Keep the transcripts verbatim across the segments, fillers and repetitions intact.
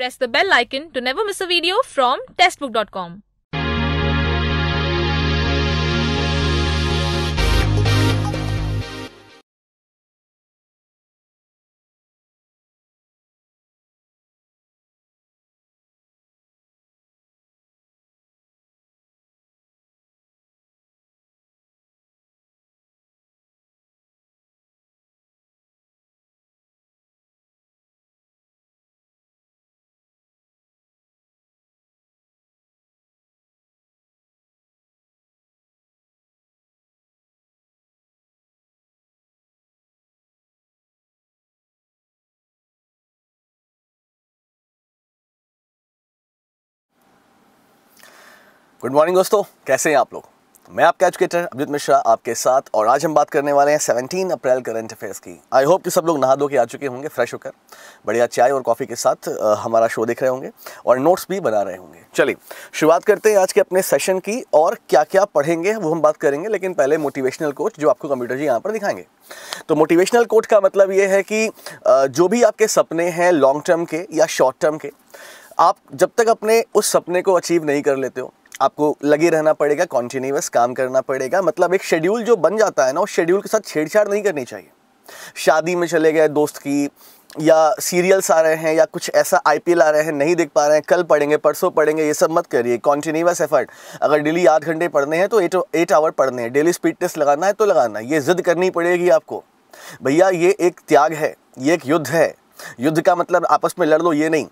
Press the bell icon to never miss a video from textbook dot com. Good morning दोस्तों, कैसे हैं आप लोग। मैं आपका एजुकेटर अभिजीत मिश्रा आपके साथ, और आज हम बात करने वाले हैं सत्रह अप्रैल करंट अफेयर्स की। आई होप कि सब लोग नहा धो के आ चुके होंगे, फ्रेश होकर बढ़िया चाय और कॉफ़ी के साथ हमारा शो देख रहे होंगे और नोट्स भी बना रहे होंगे। चलिए शुरुआत करते हैं आज के अपने सेशन की, और क्या क्या पढ़ेंगे वो हम बात करेंगे, लेकिन पहले मोटिवेशनल कोच जो आपको कंप्यूटर जी यहाँ पर दिखाएंगे। तो मोटिवेशनल कोच का मतलब ये है कि जो भी आपके सपने हैं लॉन्ग टर्म के या शॉर्ट टर्म के, आप जब तक अपने उस सपने को अचीव नहीं कर लेते हो, आपको लगे रहना पड़ेगा, कॉन्टिन्यूस काम करना पड़ेगा। मतलब एक शेड्यूल जो बन जाता है ना, उस शेड्यूल के साथ छेड़छाड़ नहीं करनी चाहिए। शादी में चले गए दोस्त की, या सीरियल्स आ रहे हैं, या कुछ ऐसा आईपीएल आ रहे हैं नहीं देख पा रहे हैं, कल पढ़ेंगे परसों पढ़ेंगे, ये सब मत करिए। कॉन्टिन्यूस एफर्ट, अगर डेली आठ घंटे पढ़ने हैं तो एट एट आवर पढ़ने हैं, डेली स्पीड टेस्ट लगाना है तो लगाना है। ये जिद करनी पड़ेगी आपको, भैया ये एक त्याग है, ये एक युद्ध है। युद्ध का मतलब आपस में लड़ लो ये नहीं,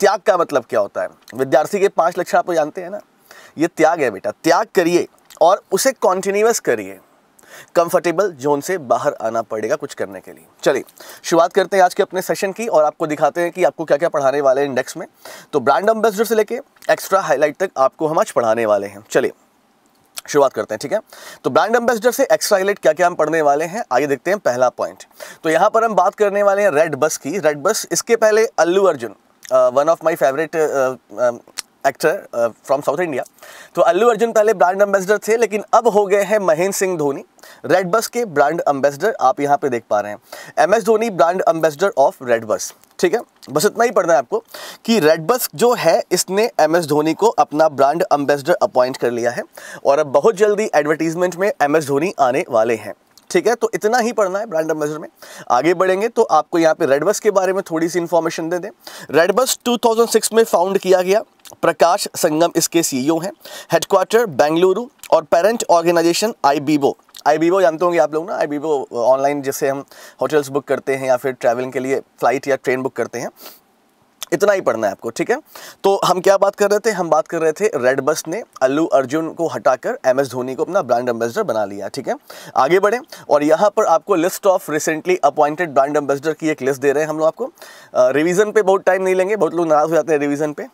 त्याग का मतलब क्या होता है। विद्यार्थी के पाँच लक्षण आप जानते हैं ना, ये त्याग है बेटा। त्याग करिए और उसे कॉन्टिन्यूस करिए। कंफर्टेबल जोन से बाहर आना पड़ेगा कुछ करने के लिए। चलिए शुरुआत करते हैं आज के अपने सेशन की, और आपको दिखाते हैं कि आपको क्या क्या पढ़ाने वाले हैं इंडेक्स में। तो ब्रांड एम्बेसडर से लेके एक्स्ट्रा हाईलाइट तक आपको हम आज पढ़ाने वाले हैं। चलिए शुरुआत करते हैं, ठीक है। तो ब्रांड एम्बेसडर से एक्स्ट्रा हाईलाइट क्या क्या हम पढ़ने वाले हैं, आइए देखते हैं। पहला पॉइंट, तो यहाँ पर हम बात करने वाले हैं रेडबस की। रेडबस, इसके पहले Allu Arjun, one of my favourite actor from South India, तो अल्लू अर्जुन पहले ब्रांड एम्बेसडर थे, लेकिन अब हो गए हैं महेंद्र सिंह धोनी रेडबस के ब्रांड एम्बेसडर। आप यहाँ पे देख पा रहे हैं M S Dhoni brand ambassador of Redbus, ठीक है। बस इतना ही पढ़ना है आपको कि रेडबस जो है इसने एम एस धोनी को अपना ब्रांड एम्बेसडर अपॉइंट कर लिया है, और अब बहुत जल्दी एडवर्टीजमेंट में एम एस धोनी आने वाले हैं, ठीक है। तो इतना ही पढ़ना है ब्रांड एम्बेसडर में। आगे बढ़ेंगे तो आपको यहाँ पे रेडबस के बारे में थोड़ी सी इंफॉर्मेशन दे दें। रेडबस दो हज़ार छह में फाउंड किया गया, प्रकाश संगम इसके सीईओ हैं, हेडक्वार्टर बेंगलुरु, और पेरेंट ऑर्गेनाइजेशन आईबीबो। आईबीबो जानते होंगे आप लोग ना, आईबीबो ऑनलाइन जैसे हम होटल्स बुक करते हैं या फिर ट्रैवलिंग के लिए फ्लाइट या ट्रेन बुक करते हैं। इतना ही पढ़ना है आपको, ठीक है। तो हम क्या बात कर रहे थे, हम बात कर रहे थे रेडबस ने अल्लू अर्जुन को हटाकर एम एस धोनी को अपना ब्रांड एम्बेसडर बना लिया, ठीक है। आगे बढ़ें, और यहाँ पर आपको list of recently appointed brand ambassador की एक लिस्ट दे रहे हैं हम लोग आपको। रिवीजन पे बहुत टाइम नहीं लेंगे, बहुत लोग नाराज हो जाते हैं रिवीजन पे,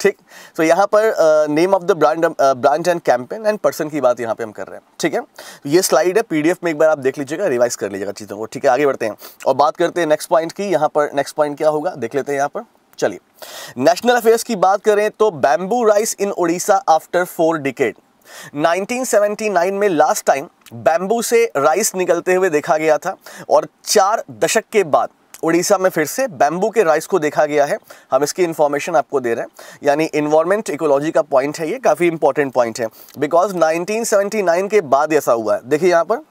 ठीक। तो यहाँ पर name of the brand brand and campaign and person की बात यहाँ पे हम कर रहे हैं, ठीक है। ये स्लाइड है पीडीएफ में, एक बार आप देख लीजिएगा, रिवाइज कर लीजिएगा चीज़ों को, ठीक है। आगे बढ़ते हैं और बात करते हैं नेक्स्ट पॉइंट की। यहाँ पर नेक्स्ट पॉइंट क्या होगा देख लेते हैं। यहाँ पर चलिए नेशनल अफेयर्स की बात करें तो bamboo rice in Odisha after four decade. Nineteen seventy nine में लास्ट टाइम बैम्बू से राइस निकलते हुए देखा गया था, और चार दशक के बाद ओडिशा में फिर से बैम्बू के राइस को देखा गया है। हम इसकी इन्फॉर्मेशन आपको दे रहे हैं, यानी इन्वायरमेंट इकोलॉजी का पॉइंट है, ये काफ़ी इंपॉर्टेंट पॉइंट है, बिकॉज नाइनटीन सेवेंटी नाइन के बाद ऐसा हुआ है। देखिए यहाँ पर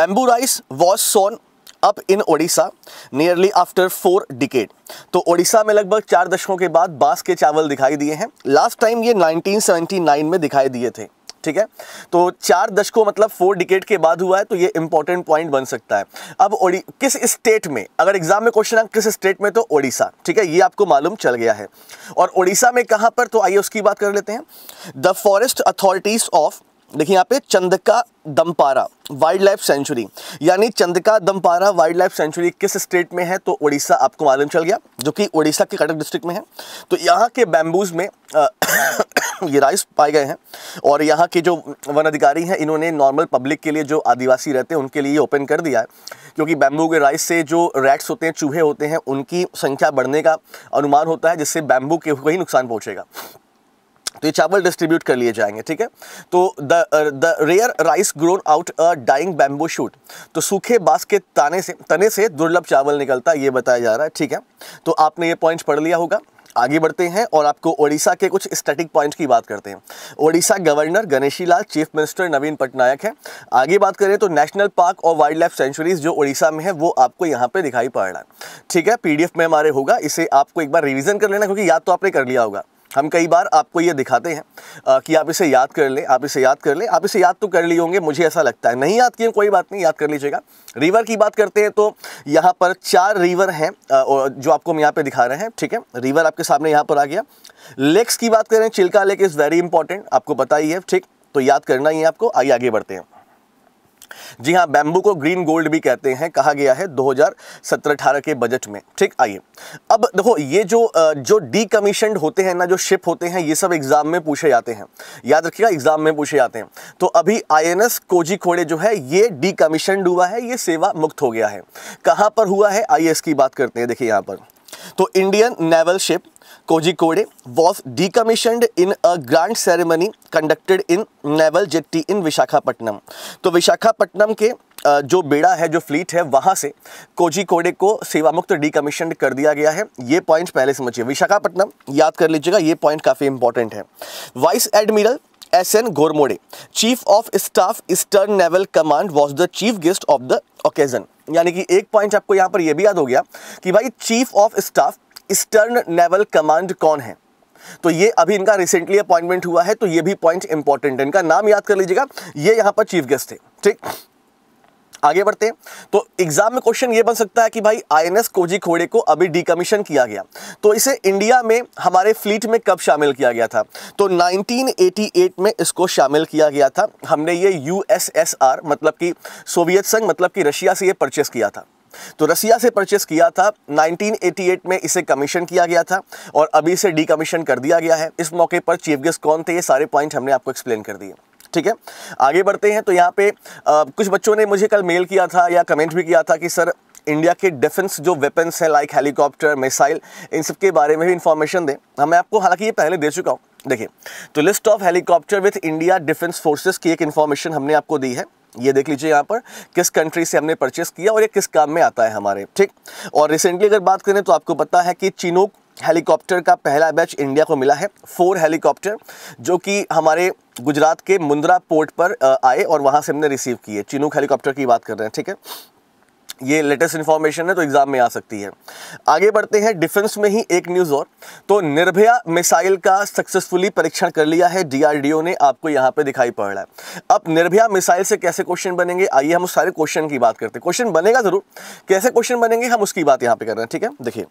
bamboo rice was sown up in Odisha nearly after four decade. तो ओडिशा में लगभग चार दशकों के बाद बांस के चावल दिखाई दिए हैं। लास्ट टाइम ये नाइनटीन सेवेंटी नाइन में दिखाई दिए थे, ठीक है। तो चार दशकों मतलब फोर डिकेड के बाद हुआ है, तो ये इंपॉर्टेंट पॉइंट बन सकता है। अब ओडी किस स्टेट में, अगर एग्जाम में क्वेश्चन है किस स्टेट में, तो ओडिशा, ठीक है। ये आपको मालूम चल गया है। और ओडिशा में कहाँ पर, तो आइए उसकी बात कर लेते हैं। द फॉरेस्ट अथॉरिटीज ऑफ, देखिए यहाँ पे Chandaka Dampara wild life sanctuary, यानी Chandaka Dampara wild life sanctuary किस स्टेट में है, तो ओडिशा आपको मालूम चल गया, जो कि ओडिशा के कटक डिस्ट्रिक्ट में है। तो यहाँ के बैम्बूज में आ, ये राइस पाए गए हैं, और यहाँ के जो वन अधिकारी हैं इन्होंने नॉर्मल पब्लिक के लिए, जो आदिवासी रहते हैं उनके लिए ओपन कर दिया है, क्योंकि बैम्बू के राइस से जो रैट्स होते हैं, चूहे होते हैं, उनकी संख्या बढ़ने का अनुमान होता है, जिससे बैम्बू के को ही नुकसान पहुँचेगा। तो ये चावल डिस्ट्रीब्यूट कर लिए जाएंगे, ठीक है। तो the the rare rice grown out a dying bamboo shoot, तो सूखे बांस के ताने से तने से दुर्लभ चावल निकलता है, ये बताया जा रहा है, ठीक है। तो आपने ये पॉइंट पढ़ लिया होगा। आगे बढ़ते हैं और आपको ओडिशा के कुछ स्टैटिक पॉइंट की बात करते हैं। Odisha governor Ganeshi Lal, chief minister Naveen Patnaik है। आगे बात करें तो नेशनल पार्क और वाइल्ड लाइफ सेंचुरीज जो ओडिशा में है वो आपको यहाँ पे दिखाई पड़ रहा है, ठीक है। पीडीएफ में हमारे होगा, इसे आपको एक बार रिविजन कर लेना, क्योंकि याद तो आपने कर लिया होगा। हम कई बार आपको ये दिखाते हैं आ, कि आप इसे याद कर लें, आप इसे याद कर लें, आप इसे याद तो कर लिए होंगे, मुझे ऐसा लगता है। नहीं याद किए कोई बात नहीं, याद कर लीजिएगा। रिवर की बात करते हैं तो यहाँ पर चार रिवर हैं जो आपको हम यहाँ पे दिखा रहे हैं, ठीक है। रिवर आपके सामने यहाँ पर आ गया। लेक्स की बात करें, Chilika lake is very important, आपको पता ही है, ठीक। तो याद करना ही है आपको। आइए आगे बढ़ते हैं। जी हाँ, बैम्बू को ग्रीन गोल्ड भी कहते हैं, कहा गया है दो हज़ार सत्रह अठारह के बजट में, ठीक। आइए अब देखो, ये जो जो डीकमीशन्ड होते हैं ना, जो शिप होते हैं, ये सब एग्जाम में पूछे जाते हैं, याद रखिएगा, एग्जाम में पूछे जाते हैं। तो अभी आईएनएस कोझिकोड़े जो है ये डीकमीशन्ड हुआ है, ये सेवा मुक्त हो गया है। कहाँ पर हुआ है, आईएएस की बात करते हैं। देखिए यहाँ पर तो Indian naval ship Kozhikode was decommissioned in a grand ceremony conducted in naval jetty in Visakhapatnam. तो विशाखापट्टनम के जो बेड़ा है, जो फ्लीट है, वहाँ से कोझिकोड़े को सेवामुक्त डीकमीशन्ड कर दिया गया है। ये पॉइंट पहले समझिए, विशाखापट्टनम याद कर लीजिएगा, ये पॉइंट काफ़ी इंपॉर्टेंट है। Vice admiral S N Ghormade, chief of staff eastern naval command, was the chief guest of the occasion. यानी कि एक पॉइंट आपको यहाँ पर यह भी याद हो गया कि भाई chief of staff eastern naval command कौन है। तो ये अभी इनका रिसेंटली अपॉइंटमेंट हुआ है, तो ये भी पॉइंट इंपॉर्टेंट है। इनका नाम याद कर लीजिएगा, ये यहाँ पर चीफ गेस्ट थे, ठीक। आगे बढ़ते हैं तो एग्जाम में क्वेश्चन ये बन सकता है कि भाई आईएनएस कोझिकोड़े को अभी डीकमीशन किया गया, तो इसे इंडिया में हमारे फ्लीट में कब शामिल किया गया था। तो नाइनटीन एटी एट में इसको शामिल किया गया था। हमने ये यूएसएसआर मतलब कि सोवियत संघ मतलब कि रशिया से ये परचेस किया था, तो रसिया से परचेस किया था। नाइनटीन एटी एट में इसे कमीशन किया गया था और अभी इसे डीकमीशन कर दिया गया है। इस मौके पर चीफ गेस्ट कौन थे, ये सारे पॉइंट हमने आपको एक्सप्लेन कर दिए, ठीक है। आगे बढ़ते हैं तो यहाँ पे आ, कुछ बच्चों ने मुझे कल मेल किया था या कमेंट भी किया था कि सर इंडिया के डिफेंस जो वेपन्स हैं लाइक हेलीकॉप्टर, मिसाइल, इन सब के बारे में भी इंफॉर्मेशन दें। हमें आपको हालांकि ये पहले दे चुका हूँ। देखिए तो list of helicopter with India defence forces की एक इन्फॉर्मेशन हमने आपको दी है, ये देख लीजिए यहाँ पर किस कंट्री से हमने परचेस किया और ये किस काम में आता है हमारे, ठीक। और रिसेंटली अगर बात करें तो आपको पता है कि चिनूक हेलीकॉप्टर का पहला बैच इंडिया को मिला है, फोर हेलीकॉप्टर जो कि हमारे गुजरात के मुंद्रा पोर्ट पर आए और वहाँ से हमने रिसीव किए। चिनूक हेलीकॉप्टर की बात कर रहे हैं, ठीक है। ये लेटेस्ट इन्फॉर्मेशन है तो एग्जाम में आ सकती है। आगे बढ़ते हैं, डिफेंस में ही एक न्यूज़ और, तो निर्भया मिसाइल का सक्सेसफुली परीक्षण कर लिया है डीआरडीओ ने, आपको यहाँ पे दिखाई पड़ रहा है। अब निर्भया मिसाइल से कैसे क्वेश्चन बनेंगे, आइए हम उस सारे क्वेश्चन की बात करते हैं। क्वेश्चन बनेगा ज़रूर, कैसे क्वेश्चन बनेंगे हम उसकी बात यहाँ पर कर रहे हैं, ठीक है। देखिए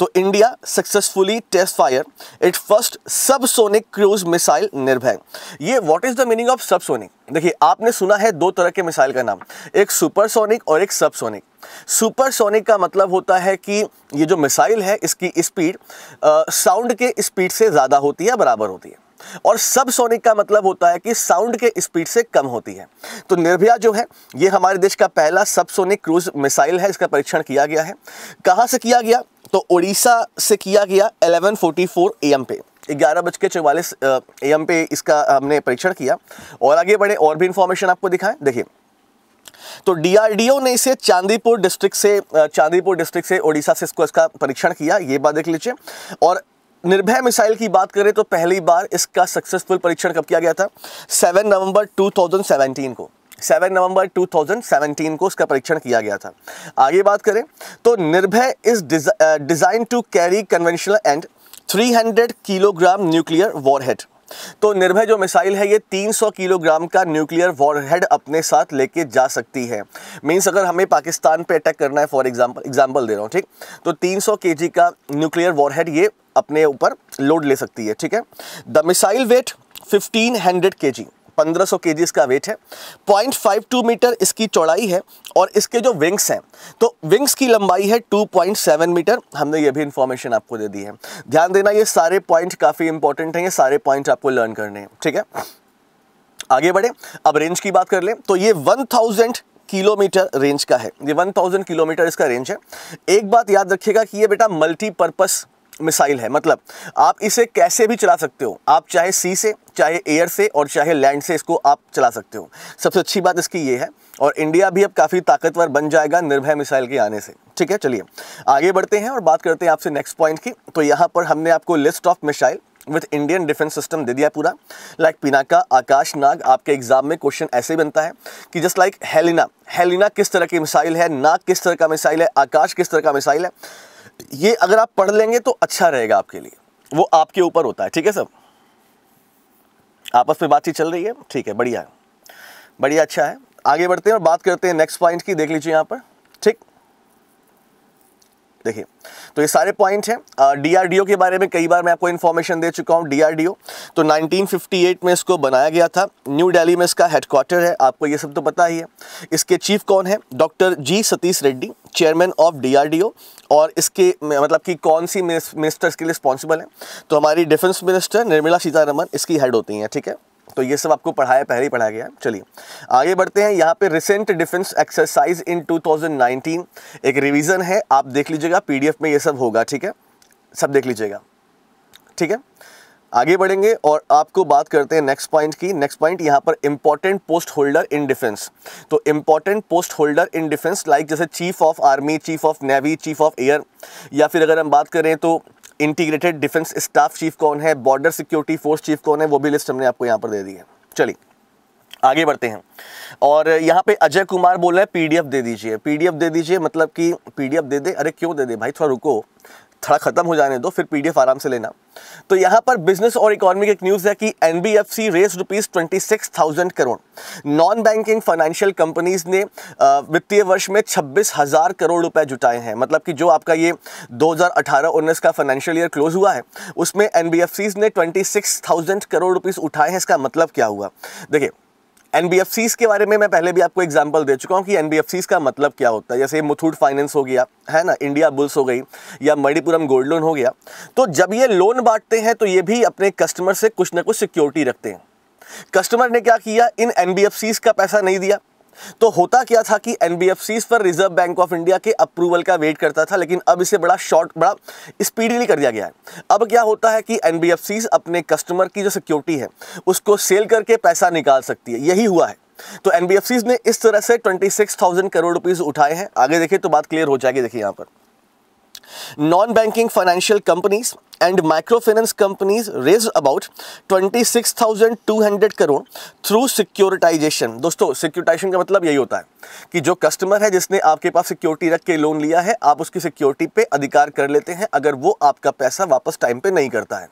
तो India successfully test fire it first subsonic cruise missile Nirbhay. ये what is the meaning of subsonic? देखिए आपने सुना है दो तरह के मिसाइल का नाम, एक सुपरसोनिक और एक सबसोनिक। सुपरसोनिक का मतलब होता है कि ये जो मिसाइल है इसकी स्पीड साउंड के स्पीड से ज़्यादा होती है, बराबर होती है, और सबसोनिक का मतलब होता है कि साउंड के स्पीड से कम होती है। तो निर्भया जो है ये हमारे देश का पहला सबसोनिक क्रूज मिसाइल है, इसका परीक्षण किया गया है। कहाँ से किया गया, तो ओडिशा से किया गया ग्यारह बजकर चौवालीस मिनट पे, ग्यारह बज के चौवालीस एम पे इसका हमने परीक्षण किया। और आगे बढ़े और भी इंफॉर्मेशन आपको दिखाएं। देखिए तो डीआरडीओ ने इसे चांदीपुर डिस्ट्रिक्ट से चांदीपुर डिस्ट्रिक्ट से ओडिशा से इसको इसका परीक्षण किया, ये बात देख लीजिए। और निर्भय मिसाइल की बात करें तो पहली बार इसका सक्सेसफुल परीक्षण कब किया गया था, सात नवंबर दो हज़ार सत्रह को, सात नवंबर दो हज़ार सत्रह को इसका परीक्षण किया गया था। आगे बात करें तो Nirbhay is design to carry conventional and तीन सौ किलोग्राम न्यूक्लियर वॉरहेड। तो निर्भय जो मिसाइल है ये तीन सौ किलोग्राम का न्यूक्लियर वॉरहेड अपने साथ लेके जा सकती है। मीन्स अगर हमें पाकिस्तान पे अटैक करना है, फॉर एग्जांपल एग्जांपल दे रहा हूँ, ठीक, तो तीन सौ केजी का न्यूक्लियर वॉरहेड ये अपने ऊपर लोड ले सकती है, ठीक है। The missile weight fifteen hundred KG, पंद्रह सौ केजी इसका वेट है। पॉइंट फाइव टू मीटर इसकी चौड़ाई है और इसके जो विंग्स हैं तो विंग्स की लंबाई है टू पॉइंट सेवन मीटर, हमने ये भी इंफॉर्मेशन आपको दे दी है। ध्यान देना ये सारे पॉइंट काफ़ी इंपॉर्टेंट हैं, ये सारे पॉइंट आपको लर्न करने हैं, ठीक है। आगे बढ़े, अब रेंज की बात कर लें तो ये वन थाउज़ेंड किलोमीटर रेंज का है, ये वन थाउज़ेंड किलोमीटर इसका रेंज है। एक बात याद रखिएगा कि ये बेटा मल्टीपर्पज़ मिसाइल है। मतलब आप इसे कैसे भी चला सकते हो, आप चाहे सी से, चाहे एयर से और चाहे लैंड से इसको आप चला सकते हो। सबसे अच्छी बात इसकी ये है, और इंडिया भी अब काफ़ी ताकतवर बन जाएगा निर्भय मिसाइल के आने से। ठीक है, चलिए आगे बढ़ते हैं और बात करते हैं आपसे नेक्स्ट पॉइंट की। तो यहाँ पर हमने आपको list of missile with Indian defence system दे दिया पूरा, लाइक पिनाका, आकाश, नाग। आपके एग्जाम में क्वेश्चन ऐसे बनता है कि जस्ट लाइक हेलिना, हेलिना किस तरह की मिसाइल है, नाग किस तरह का मिसाइल है, आकाश किस तरह का मिसाइल है। ये अगर आप पढ़ लेंगे तो अच्छा रहेगा आपके लिए, वो आपके ऊपर होता है। ठीक है, सब आपस में बातचीत चल रही है, ठीक है, बढ़िया है, बढ़िया, अच्छा है। आगे बढ़ते हैं और बात करते हैं नेक्स्ट पॉइंट की, देख लीजिए यहाँ पर। ठीक, देखिए तो ये सारे पॉइंट हैं। डीआरडीओ के बारे में कई बार मैं आपको इन्फॉर्मेशन दे चुका हूँ। डीआरडीओ तो नाइनटीन फिफ्टी एट में इसको बनाया गया था, न्यू दिल्ली में इसका हेडक्वार्टर है, आपको ये सब तो पता ही है। इसके चीफ कौन है, doctor G Satish Reddy, chairman of DRDO. और इसके मतलब कि कौन सी मिनिस्टर्स के लिए रिस्पॉन्सिबल है, तो हमारी डिफेंस मिनिस्टर निर्मला सीतारमन इसकी हेड होती हैं। ठीक है, तो ये सब आपको पढ़ाया, पहले ही पढ़ाया गया है। चलिए आगे बढ़ते हैं। यहाँ पे recent defence exercise in two thousand nineteen एक रिवीजन है, आप देख लीजिएगा, पीडीएफ में ये सब होगा। ठीक है, सब देख लीजिएगा। ठीक है, आगे बढ़ेंगे और आपको बात करते हैं नेक्स्ट पॉइंट की। नेक्स्ट पॉइंट यहाँ पर important post holder in defence. तो important post holder in defence like जैसे chief of army, chief of navy, chief of air, या फिर अगर हम बात करें तो इंटीग्रेटेड डिफेंस स्टाफ चीफ कौन है, बॉर्डर सिक्योरिटी फोर्स चीफ कौन है, वो भी लिस्ट हमने आपको यहाँ पर दे दी है। चलिए आगे बढ़ते हैं। और यहाँ पे अजय कुमार बोल रहे हैं पीडीएफ दे दीजिए, पीडीएफ दे दीजिए, मतलब कि पीडीएफ दे दे, अरे क्यों दे दे भाई, थोड़ा रुको, थोड़ा ख़त्म हो जाने दो, फिर पीडीएफ आराम से लेना। तो यहाँ पर बिजनेस और इकोनॉमी की एक न्यूज़ है कि NBFC raise rupees twenty six thousand crore, non banking financial companies ने वित्तीय वर्ष में छब्बीस हज़ार करोड़ रुपए जुटाए हैं। मतलब कि जो आपका ये दो हज़ार अठारह उन्नीस का फाइनेंशियल ईयर क्लोज हुआ है, उसमें एनबीएफसीज ने twenty six thousand crore rupees उठाए हैं। इसका मतलब क्या हुआ, देखिए एनबीएफसीज के बारे में मैं पहले भी आपको एग्जांपल दे चुका हूँ कि एनबीएफसीज का मतलब क्या होता है। जैसे मुथूट फाइनेंस हो गया है ना, इंडिया बुल्स हो गई, या मणिपुरम गोल्ड लोन हो गया। तो जब ये लोन बांटते हैं तो ये भी अपने कस्टमर से कुछ ना कुछ सिक्योरिटी रखते हैं। कस्टमर ने क्या किया, इन एनबीएफसीज का पैसा नहीं दिया। तो होता क्या था कि एनबीएफसीज पर रिजर्व बैंक ऑफ इंडिया के अप्रूवल का वेट करता था, लेकिन अब इसे बड़ा शॉर्ट, बड़ा स्पीडीली कर दिया गया है। अब क्या होता है कि एनबीएफसीज अपने कस्टमर की जो सिक्योरिटी है उसको सेल करके पैसा निकाल सकती है, यही हुआ है। तो एनबीएफसीज ने इस तरह से twenty six thousand crore rupees उठाए हैं। आगे देखिए तो बात क्लियर हो जाएगी। देखिए यहाँ पर non banking financial companies and micro finance companies raised about twenty six thousand two hundred crore through securitisation. दोस्तों सिक्योरिटाइजेशन का मतलब यही होता है कि जो कस्टमर है, जिसने आपके पास सिक्योरिटी रख के लोन लिया है, आप उसकी सिक्योरिटी पे अधिकार कर लेते हैं अगर वो आपका पैसा वापस टाइम पे नहीं करता है।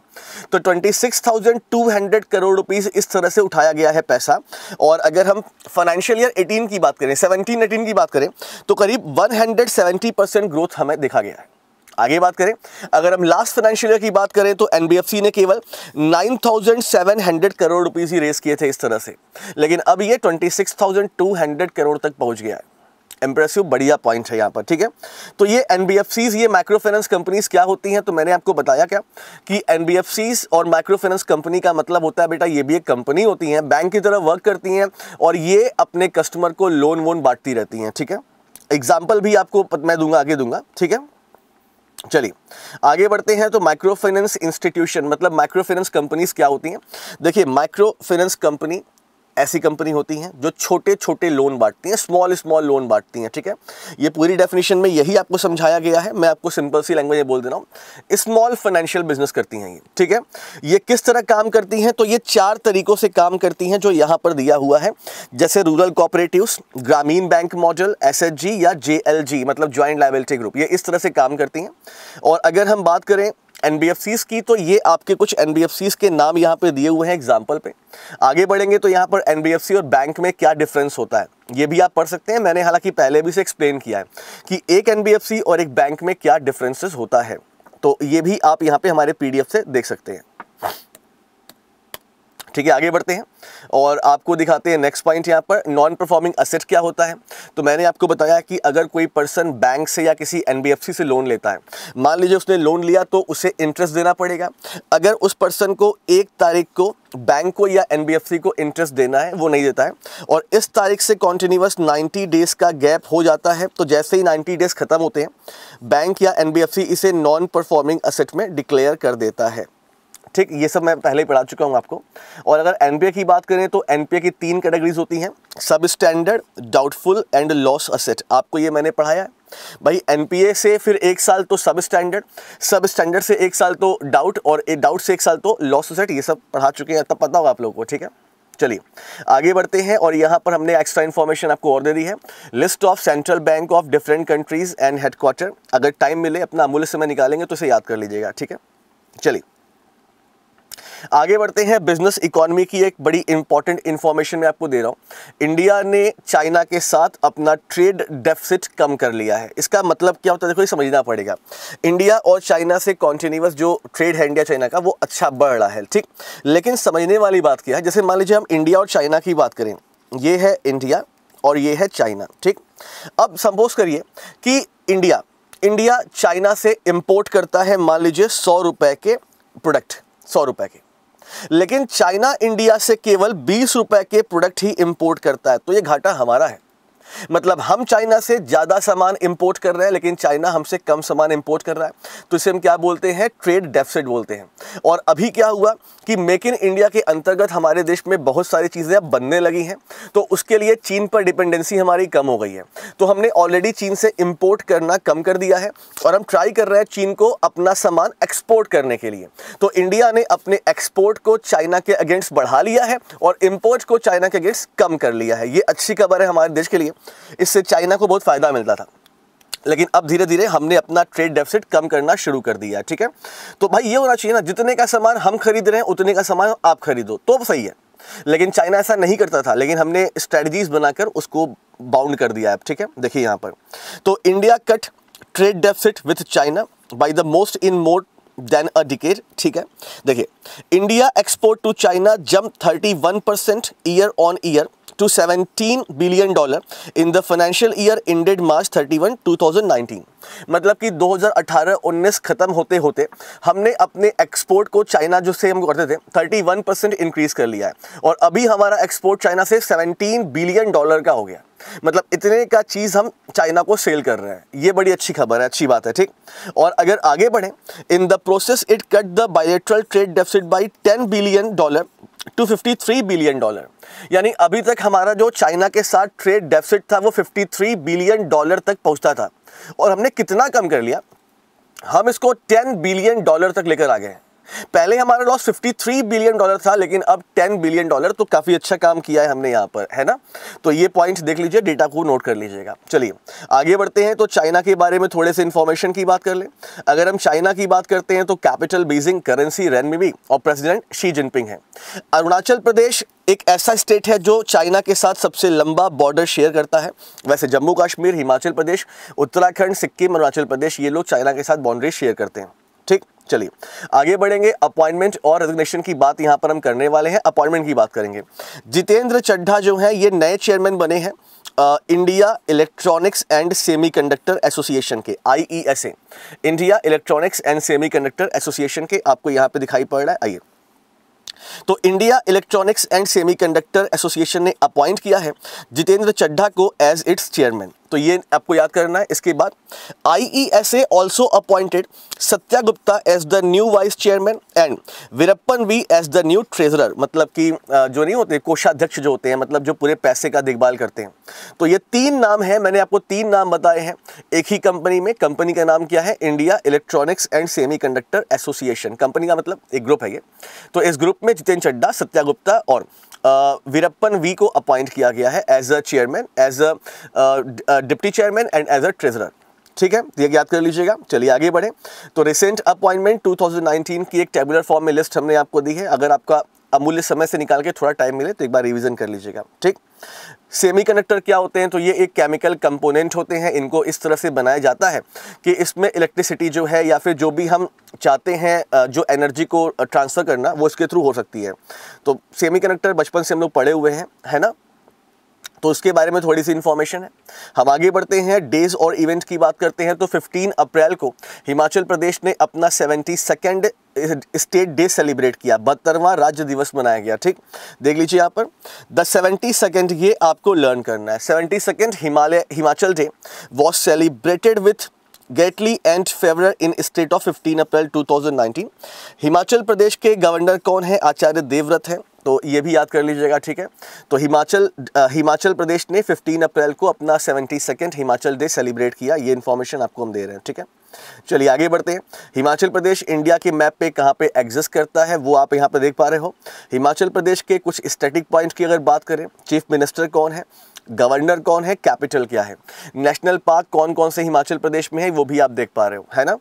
तो twenty six thousand two hundred crore rupees इस तरह से उठाया गया है पैसा। और अगर हम फाइनेंशियल ईयर एटीन की बात करें, सेवनटीन एटीन की बात करें, तो करीब one hundred seventy percent growth हमें देखा गया है। आगे बात करें, अगर हम लास्ट फाइनेंशियल ईयर की बात करें तो एनबीएफसी ने केवल nine thousand seven hundred crore rupees ही रेस किए थे इस तरह से, लेकिन अब ये twenty six thousand two hundred crore तक पहुंच गया है। इंप्रेसिव, बढ़िया पॉइंट है यहाँ पर। ठीक है, तो ये एनबीएफसीज, ये माइक्रो फाइनेंस कंपनीज क्या होती हैं, तो मैंने आपको बताया क्या कि एनबीएफसीज और माइक्रो फाइनेंस कंपनी का मतलब होता है बेटा ये भी एक कंपनी होती हैं, बैंक की तरह वर्क करती हैं, और ये अपने कस्टमर को लोन वोन बांटती रहती हैं। ठीक है, एग्जाम्पल भी आपको मैं दूंगा, आगे दूंगा। ठीक है, चलिए आगे बढ़ते हैं। तो माइक्रो फाइनेंस इंस्टीट्यूशन मतलब माइक्रो फाइनेंस कंपनीज क्या होती हैं, देखिए माइक्रो फाइनेंस कंपनी ऐसी कंपनी होती हैं जो छोटे छोटे लोन बांटती हैं, स्मॉल स्मॉल लोन बांटती हैं। ठीक है, ये पूरी डेफिनेशन में यही आपको समझाया गया है, मैं आपको सिंपल सी लैंग्वेज में बोल दे रहा हूँ, स्मॉल फाइनेंशियल बिजनेस करती हैं ये। ठीक है, ये किस तरह काम करती हैं, तो ये चार तरीकों से काम करती हैं जो यहाँ पर दिया हुआ है, जैसे rural cooperatives, Grameen bank model, S H G या जे एल जी मतलब ज्वाइंट लायबिलिटी ग्रुप, ये इस तरह से काम करती हैं। और अगर हम बात करें एनबीएफसीज की, तो ये आपके कुछ एनबीएफसीज के नाम यहाँ पे दिए हुए हैं एग्जाम्पल पे। आगे बढ़ेंगे तो यहाँ पर एनबीएफसी और बैंक में क्या डिफरेंस होता है ये भी आप पढ़ सकते हैं। मैंने हालांकि पहले भी इसे एक्सप्लेन किया है कि एक एनबीएफसी और एक बैंक में क्या डिफरेंसेस होता है, तो ये भी आप यहाँ पे हमारे पीडीएफ से देख सकते हैं। ठीक है, आगे बढ़ते हैं और आपको दिखाते हैं नेक्स्ट पॉइंट यहाँ पर नॉन परफॉर्मिंग असेट क्या होता है। तो मैंने आपको बताया कि अगर कोई पर्सन बैंक से या किसी एनबीएफसी से लोन लेता है, मान लीजिए उसने लोन लिया तो उसे इंटरेस्ट देना पड़ेगा। अगर उस पर्सन को एक तारीख को बैंक को या एनबीएफसी को इंटरेस्ट देना है, वो नहीं देता है और इस तारीख से कॉन्टिन्यूस नाइन्टी डेज़ का गैप हो जाता है, तो जैसे ही नाइन्टी डेज़ खत्म होते हैं बैंक या एनबीएफसी इसे नॉन परफॉर्मिंग असेट में डिक्लेयर कर देता है। ठीक, ये सब मैं पहले ही पढ़ा चुका हूँ आपको। और अगर एनपीए की बात करें तो एनपीए की तीन कैटेगरीज होती हैं, substandard, doubtful and loss asset. आपको ये मैंने पढ़ाया है भाई, एनपीए से फिर एक साल तो सब स्टैंडर्ड, सब स्टैंडर्ड से एक साल तो डाउट और डाउट से एक साल तो लॉस असेट। ये सब पढ़ा चुके हैं, तब पता होगा आप लोगों को। ठीक है, चलिए आगे बढ़ते हैं और यहाँ पर हमने एक्स्ट्रा इन्फॉर्मेशन आपको और दे दी है, list of central bank of different countries and headquarter. अगर टाइम मिले अपना अमूल्य समय निकालेंगे तो इसे याद कर लीजिएगा। ठीक है, चलिए आगे बढ़ते हैं। बिजनेस इकोनॉमी की एक बड़ी इंपॉर्टेंट इंफॉर्मेशन मैं आपको दे रहा हूं। इंडिया ने चाइना के साथ अपना ट्रेड डेफिसिट कम कर लिया है। इसका मतलब क्या होता है, देखो ये समझना पड़ेगा। इंडिया और चाइना से कॉन्टिन्यूस जो ट्रेड है इंडिया चाइना का, वो अच्छा बढ़ रहा है। ठीक, लेकिन समझने वाली बात क्या है, जैसे मान लीजिए हम इंडिया और चाइना की बात करें, ये है इंडिया और ये है चाइना। ठीक, अब सपोज करिए कि इंडिया इंडिया चाइना से इम्पोर्ट करता है मान लीजिए सौ रुपये के प्रोडक्ट, सौ रुपये के, लेकिन चाइना इंडिया से केवल बीस रुपए के प्रोडक्ट ही इंपोर्ट करता है, तो ये घाटा हमारा है। मतलब हम चाइना से ज़्यादा सामान इंपोर्ट कर रहे हैं लेकिन चाइना हमसे कम सामान इंपोर्ट कर रहा है, तो इसे हम क्या बोलते हैं, ट्रेड डेफिसिट बोलते हैं। और अभी क्या हुआ कि मेक इन इंडिया के अंतर्गत हमारे देश में बहुत सारी चीज़ें अब बनने लगी हैं, तो उसके लिए चीन पर डिपेंडेंसी हमारी कम हो गई है। तो हमने ऑलरेडी चीन से इम्पोर्ट करना कम कर दिया है और हम ट्राई कर रहे हैं चीन को अपना सामान एक्सपोर्ट करने के लिए। तो इंडिया ने अपने एक्सपोर्ट को चाइना के अगेंस्ट बढ़ा लिया है और इम्पोर्ट को चाइना के अगेंस्ट कम कर लिया है। ये अच्छी खबर है हमारे देश के लिए, इससे चाइना को बहुत फायदा मिलता था, लेकिन अब धीरे धीरे हमने अपना ट्रेड डेफिसिट कम करना शुरू कर दिया। ठीक है, तो भाई ये होना चाहिए ना, जितने का सामान हम खरीद रहे हैं उतने का सामान आप खरीदो, तो सही है। लेकिन चाइना ऐसा नहीं करता था, लेकिन हमने स्ट्रेटजीज बनाकर उसको बाउंड कर दिया है। ठीक है, देखिए यहाँ पर तो India cut trade deficit with China by the most in more than a decade. ठीक है, देखिए India export to China jump thirty one percent year on year to seventeen billion dollars in the financial year ended March thirty-first, two thousand nineteen। मतलब कि दो हज़ार अठारह उन्नीस ख़त्म होते होते हमने अपने एक्सपोर्ट को चाइना जो से हम करते थे इकतीस परसेंट इंक्रीज़ कर लिया है और अभी हमारा एक्सपोर्ट चाइना से सत्रह बिलियन डॉलर का हो गया। मतलब इतने का चीज़ हम चाइना को सेल कर रहे हैं, ये बड़ी अच्छी खबर है, अच्छी बात है। ठीक, और अगर आगे बढ़ें, in the process it cut the bilateral trade deficit by ten billion dollar to fifty three billion dollar. यानी अभी तक हमारा जो चाइना के साथ ट्रेड डेफिसिट था वो तिरेपन बिलियन डॉलर तक पहुंचता था और हमने कितना कम कर लिया, हम इसको दस बिलियन डॉलर तक लेकर आ गए। पहले हमारा लॉस तिरेपन बिलियन डॉलर था लेकिन अब दस बिलियन डॉलर, तो काफ़ी अच्छा काम किया है हमने यहाँ पर, है ना। तो ये पॉइंट देख लीजिए, डेटा को नोट कर लीजिएगा। चलिए आगे बढ़ते हैं, तो चाइना के बारे में थोड़े से इन्फॉर्मेशन की बात कर लें। अगर हम चाइना की बात करते हैं तो कैपिटल बीजिंग, करेंसी रेनमिबी और प्रेसिडेंट शी जिनपिंग है। अरुणाचल प्रदेश एक ऐसा स्टेट है जो चाइना के साथ सबसे लंबा बॉर्डर शेयर करता है। वैसे जम्मू कश्मीर, हिमाचल प्रदेश, उत्तराखंड, सिक्किम, अरुणाचल प्रदेश, ये लोग चाइना के साथ बाउंड्री शेयर करते हैं। ठीक, चलिए आगे बढ़ेंगे। अपॉइंटमेंट और रेजिग्नेशन की बात यहाँ पर हम करने वाले हैं। अपॉइंटमेंट की बात करेंगे, जितेंद्र चड्ढा जो हैं ये नए चेयरमैन बने हैं India electronics and semiconductor association के, I E S A, India electronics and semiconductor association के। आपको यहाँ पे दिखाई पड़ रहा है, आइए। तो India electronics and semiconductor association ने अपॉइंट किया है जितेंद्र चड्ढा को एज इट्स चेयरमैन, तो ये आपको याद करना है। इसके बाद I E S A also appointed Satya Gupta as the new vice chairman and Veerappan V as the new treasurer. मतलब कि जो नहीं होते कोषाध्यक्ष जो होते हैं, मतलब जो पूरे पैसे का देखभाल करते हैं। तो ये तीन नाम है, मैंने आपको तीन नाम बताए हैं एक ही कंपनी में। कंपनी का नाम क्या है, India electronics and semiconductor association. Company का मतलब एक ग्रुप है ये। तो इस ग्रुप में जितेंद्र चड्ढा, सत्या गुप्ता और वीरप्पन वी को अपॉइंट किया गया है as a chairman, as a deputy chairman and as a treasurer. ठीक है, ये याद कर लीजिएगा। चलिए आगे बढ़ें, तो रिसेंट अपॉइंटमेंट दो हज़ार उन्नीस की एक टेबुलर फॉर्म में लिस्ट हमने आपको दी है। अगर आपका अमूल्य समय से निकाल के थोड़ा टाइम मिले तो एक बार रिवीजन कर लीजिएगा, ठीक। सेमीकंडक्टर क्या होते हैं? तो ये एक केमिकल कंपोनेंट होते हैं। इनको इस तरह से बनाया जाता है कि इसमें इलेक्ट्रिसिटी जो है या फिर जो भी हम चाहते हैं जो एनर्जी को ट्रांसफ़र करना वो इसके थ्रू हो सकती है। तो सेमीकंडक्टर बचपन से हम लोग पढ़े हुए हैं, है ना, तो उसके बारे में थोड़ी सी इन्फॉर्मेशन है। हम आगे बढ़ते हैं, डेज और इवेंट की बात करते हैं। तो पंद्रह अप्रैल को हिमाचल प्रदेश ने अपना seventy second state day celebrate किया, बहत्तरवां राज्य दिवस मनाया गया, ठीक। देख लीजिए यहाँ पर द सेवेंटी सेकेंड, ये आपको लर्न करना है। Seventy second Himalaya Himachal day was celebrated with greatly and favour in state of पंद्रह April two thousand nineteen. Himachal Pradesh के गवर्नर कौन है? आचार्य देवव्रत है, तो ये भी याद कर लीजिएगा, ठीक है। तो हिमाचल हिमाचल प्रदेश ने पंद्रह अप्रैल को अपना seventy second Himachal day celebrate किया, ये इन्फॉर्मेशन आपको हम दे रहे हैं, ठीक है। चलिए आगे बढ़ते हैं। हिमाचल प्रदेश इंडिया के मैप पे कहाँ पे एग्जिस्ट करता है वो आप यहाँ पे देख पा रहे हो। हिमाचल प्रदेश के कुछ स्टैटिक पॉइंट की अगर बात करें, चीफ मिनिस्टर कौन है, गवर्नर कौन है, कैपिटल क्या है, नेशनल पार्क कौन कौन से हिमाचल प्रदेश में है वो भी आप देख पा रहे हो, है ना।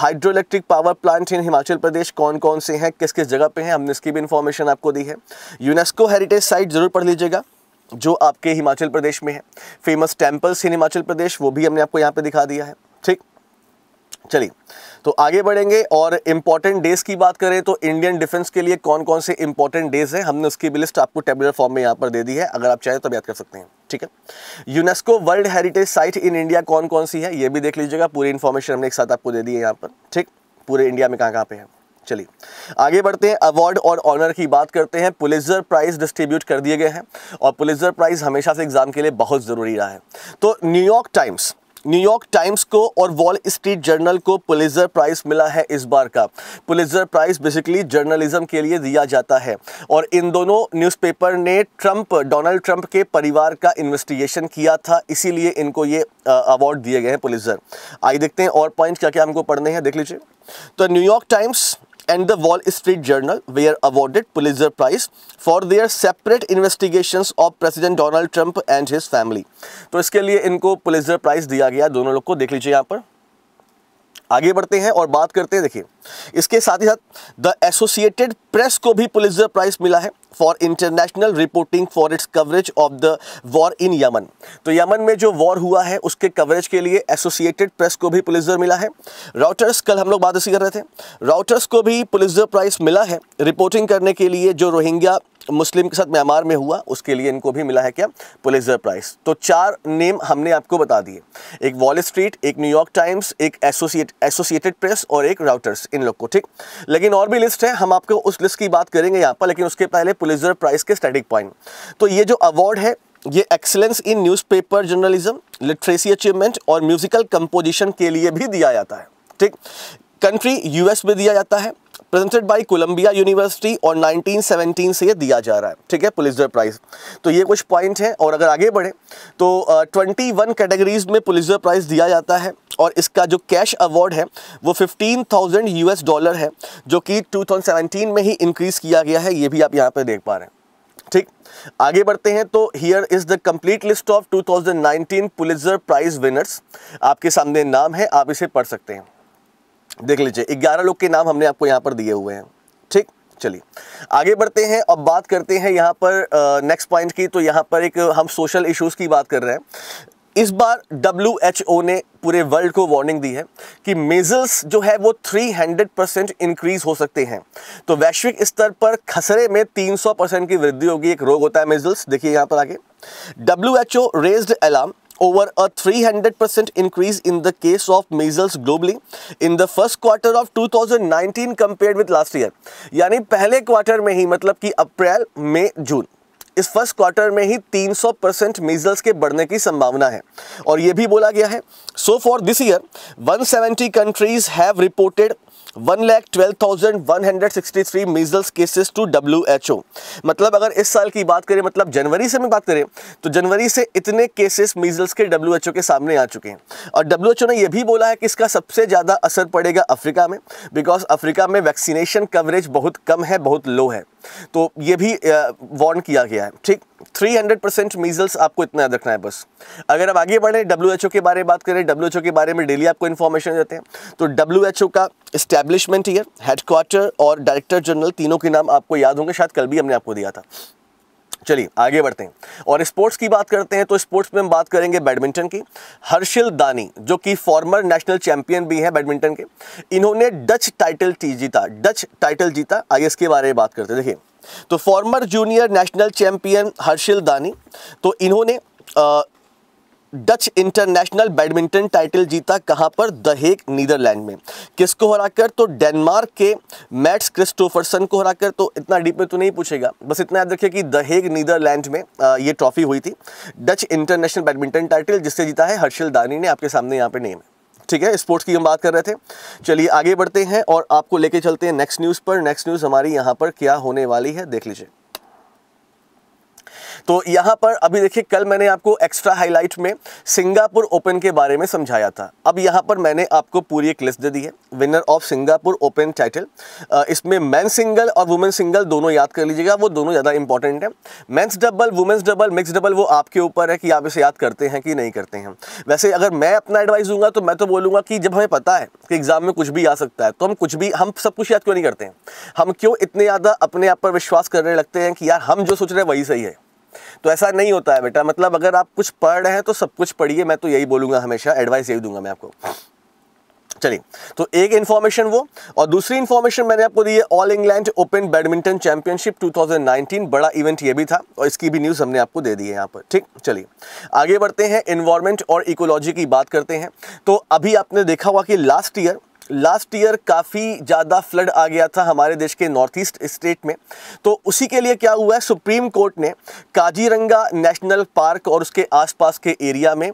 Hydro electric power plant in Himachal Pradesh कौन कौन से हैं, किस किस जगह पे हैं, हमने इसकी भी इन्फॉर्मेशन आपको दी है। यूनेस्को हेरिटेज साइट जरूर पढ़ लीजिएगा जो आपके हिमाचल प्रदेश में है। Famous temples in Himachal Pradesh वो भी हमने आपको यहाँ पर दिखा दिया है, ठीक। चलिए तो आगे बढ़ेंगे और इम्पॉर्टेंट डेज की बात करें तो इंडियन डिफेंस के लिए कौन कौन से इम्पॉर्टेंट डेज हैं, हमने उसकी भी लिस्ट आपको टेबुलर फॉर्म में यहाँ पर दे दी है, अगर आप चाहें तो याद कर सकते हैं, ठीक है। UNESCO world heritage site in India कौन कौन सी है ये भी देख लीजिएगा, पूरी इन्फॉर्मेशन हमने एक साथ आपको दे दी है यहाँ पर, ठीक, पूरे इंडिया में कहाँ कहाँ पे है। चलिए आगे बढ़ते हैं, अवार्ड और ऑनर की बात करते हैं। पुलित्जर प्राइज़ डिस्ट्रीब्यूट कर दिए गए हैं और पुलित्जर प्राइज़ हमेशा से एग्जाम के लिए बहुत ज़रूरी रहा है। तो न्यूयॉर्क टाइम्स न्यूयॉर्क टाइम्स को और वॉल स्ट्रीट जर्नल को पुलित्जर प्राइज़ मिला है इस बार का। पुलित्जर प्राइज़ बेसिकली जर्नलिज्म के लिए दिया जाता है और इन दोनों न्यूज़पेपर ने ट्रंप डोनाल्ड ट्रंप के परिवार का इन्वेस्टिगेशन किया था, इसीलिए इनको ये अवार्ड दिए गए हैं पुलित्जर। आइए देखते हैं और पॉइंट क्या क्या हमको पढ़ने हैं, देख लीजिए। तो New York Times and the Wall Street Journal were awarded Pulitzer Prize for their separate investigations of President Donald Trump and his family. तो इसके लिए इनको Pulitzer Prize दिया गया, दोनों लोग को देख लीजिए यहाँ पर। आगे बढ़ते हैं और बात करते हैं, देखिए इसके साथ ही साथ द एसोसिएटेड प्रेस को भी पुलित्जर प्राइज़ मिला है for international reporting for its coverage of the war in Yemen. तो यमन में जो वॉर हुआ है उसके कवरेज के लिए एसोसिएटेड प्रेस को भी पुलित्जर मिला है। रॉयटर्स, कल हम लोग बात इसी कर रहे थे, रॉयटर्स को भी पुलित्जर प्राइज़ मिला है रिपोर्टिंग करने के लिए जो रोहिंग्या मुस्लिम के साथ म्यांमार में हुआ, उसके लिए इनको भी मिला है क्या, पुलित्जर प्राइज़। तो चार नेम हमने आपको बता दिए, एक वॉल स्ट्रीट, एक न्यूयॉर्क टाइम्स, एक एसोसिएट एसोसिएटेड प्रेस और एक राउटर्स, इन लोग को, ठीक। लेकिन और भी लिस्ट है, हम आपको उस लिस्ट की बात करेंगे यहाँ पर, लेकिन उसके पहले पुलित्जर प्राइज़ के स्टैटिक पॉइंट। तो ये जो अवार्ड है ये excellence in newspaper journalism, literacy achievement और म्यूजिकल कंपोजिशन के लिए भी दिया जाता है, ठीक। कंट्री यूएस में दिया जाता है, प्रेजेंटेड बाय कोलंबिया यूनिवर्सिटी और नाइनटीन सेवनटीन से ये दिया जा रहा है, ठीक है, पुलित्जर प्राइज़। तो ये कुछ पॉइंट हैं और अगर आगे बढ़े तो इक्कीस कैटेगरीज में पुलित्जर प्राइज़ दिया जाता है और इसका जो कैश अवार्ड है वो फिफ्टीन थाउजेंड यूएस डॉलर है जो कि टू थाउजेंड सेवनटीन में ही इंक्रीज़ किया गया है, ये भी आप यहाँ पर देख पा रहे हैं, ठीक। आगे बढ़ते हैं तो here is the complete list of two thousand nineteen Pulitzer price winners, आपके सामने नाम है, आप इसे पढ़ सकते हैं, देख लीजिए। ग्यारह लोग के नाम हमने आपको यहाँ पर दिए हुए हैं, ठीक। चलिए आगे बढ़ते हैं और बात करते हैं यहाँ पर नेक्स्ट पॉइंट की। तो यहाँ पर एक हम सोशल इश्यूज़ की बात कर रहे हैं। इस बार डब्ल्यू एच ओ ने पूरे वर्ल्ड को वार्निंग दी है कि मेजल्स जो है वो तीन सौ परसेंट इंक्रीज़ हो सकते हैं। तो वैश्विक स्तर पर खसरे में तीन सौ परसेंट की वृद्धि होगी, एक रोग होता है मेजल्स, देखिए यहाँ पर आगे। W H O raised alarm over a three hundred percent increase in the case of measles globally in the first quarter of two thousand nineteen compared with last year। यानी पहले क्वार्टर में ही, मतलब कि अप्रैल मई जून, इस फर्स्ट क्वार्टर में ही तीन सौ percent measles के बढ़ने की संभावना है। और ये भी बोला गया है so for this year one seventy countries have reported one lakh twelve thousand one hundred sixty three measles cases to W H O. मतलब अगर इस साल की बात करें, मतलब जनवरी से में बात करें तो जनवरी से इतने केसेस मीजल्स के डब्ल्यू एच ओ के सामने आ चुके हैं। और डब्ल्यू एच ओ ने यह भी बोला है कि इसका सबसे ज़्यादा असर पड़ेगा अफ्रीका में, बिकॉज अफ्रीका में वैक्सीनेशन कवरेज बहुत कम है, बहुत लो है, तो ये भी वार्न किया गया है, ठीक। तीन सौ परसेंट मीजल्स आपको इतना याद रखना है बस। अगर आप आगे बढ़ें डब्ल्यू एच ओ के बारे में बात करें, डब्ल्यू एच ओ के बारे में डेली आपको इन्फॉर्मेशन देते हैं। तो डब्ल्यू एच ओ का इस्टेब्लिशमेंट ईयर, हेडक्वार्टर और डायरेक्टर जनरल तीनों के नाम आपको याद होंगे, शायद कल भी हमने आपको दिया था। चलिए आगे बढ़ते हैं और स्पोर्ट्स की बात करते हैं। तो स्पोर्ट्स में हम बात करेंगे बैडमिंटन की। हर्षिल दानी जो कि फॉर्मर नेशनल चैंपियन भी हैं बैडमिंटन के, इन्होंने डच टाइटल जीता डच टाइटल जीता आईएस के बारे में बात करते हैं। देखिए तो former junior national champion Harshil Dani, तो इन्होंने आ, डच इंटरनेशनल बैडमिंटन टाइटल जीता कहाँ पर, द हेग नीदरलैंड में। किसको हराकर, तो डेनमार्क के मैट्स क्रिस्टोफरसन को हराकर। तो इतना डीप में तो नहीं पूछेगा, बस इतना याद रखिए कि द हेग नीदरलैंड में ये ट्रॉफी हुई थी डच इंटरनेशनल बैडमिंटन टाइटल, जिससे जीता है हर्षिल दानी ने। आपके सामने यहाँ पे नेम है, ठीक है। स्पोर्ट्स की हम बात कर रहे थे। चलिए आगे बढ़ते हैं और आपको लेके चलते हैं नेक्स्ट न्यूज़ पर। नेक्स्ट न्यूज़ हमारी यहाँ पर क्या होने वाली है देख लीजिए। तो यहाँ पर अभी देखिए, कल मैंने आपको एक्स्ट्रा हाईलाइट में सिंगापुर ओपन के बारे में समझाया था। अब यहाँ पर मैंने आपको पूरी एक लिस्ट दे दी है winner of Singapore open title. इसमें मेन सिंगल और वुमेन सिंगल दोनों याद कर लीजिएगा, वो दोनों ज़्यादा इंपॉर्टेंट है। Men's double, women's double, mix double वो आपके ऊपर है कि आप इसे याद करते हैं कि नहीं करते हैं। वैसे अगर मैं अपना एडवाइस दूंगा तो मैं तो बोलूँगा कि जब हमें पता है कि एग्जाम में कुछ भी आ सकता है तो हम कुछ भी हम सब कुछ याद क्यों नहीं करते हैं। हम क्यों इतने ज़्यादा अपने आप पर विश्वास करने लगते हैं कि यार हम जो सोच रहे हैं वही सही है। तो ऐसा नहीं होता है बेटा, मतलब अगर आप कुछ पढ़ रहे हैं तो सब कुछ पढ़िए। मैं तो यही बोलूँगा, हमेशा एडवाइस यही दूंगा मैं आपको। चलिए तो एक इन्फॉर्मेशन वो, और दूसरी इन्फॉर्मेशन मैंने आपको दी है all England open badminton championship दो हज़ार उन्नीस, बड़ा इवेंट ये भी था और इसकी भी न्यूज़ हमने आपको दे दी है यहाँ पर, ठीक। चलिए आगे बढ़ते हैं, एनवायरमेंट और इकोलॉजी की बात करते हैं। तो अभी आपने देखा हुआ कि लास्ट ईयर लास्ट ईयर काफ़ी ज़्यादा फ्लड आ गया था हमारे देश के नॉर्थ ईस्ट स्टेट में। तो उसी के लिए क्या हुआ है, सुप्रीम कोर्ट ने काजीरंगा नेशनल पार्क और उसके आसपास के एरिया में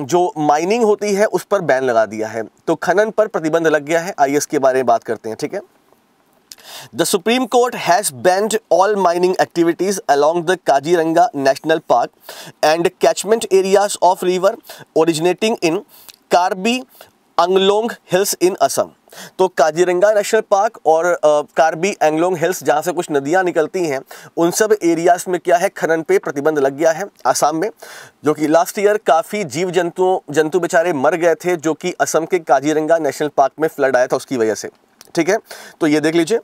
जो माइनिंग होती है उस पर बैन लगा दिया है। तो खनन पर प्रतिबंध लग गया है। आईएएस के बारे में बात करते हैं, ठीक है। The Supreme Court has banned all mining activities along the Kaziranga National Park and catchment areas of river originating in Karbi Anglong hills in Assam. तो काजीरंगा नेशनल पार्क और आ, कार्बी एंगलोंग हिल्स जहाँ से कुछ नदियाँ निकलती हैं उन सब एरियाज़ में क्या है, खनन पे प्रतिबंध लग गया है असम में। जो कि लास्ट ईयर काफ़ी जीव जंतुओं जंतु बेचारे मर गए थे जो कि असम के काजीरंगा नेशनल पार्क में फ्लड आया था उसकी वजह से, ठीक है। तो ये देख लीजिए,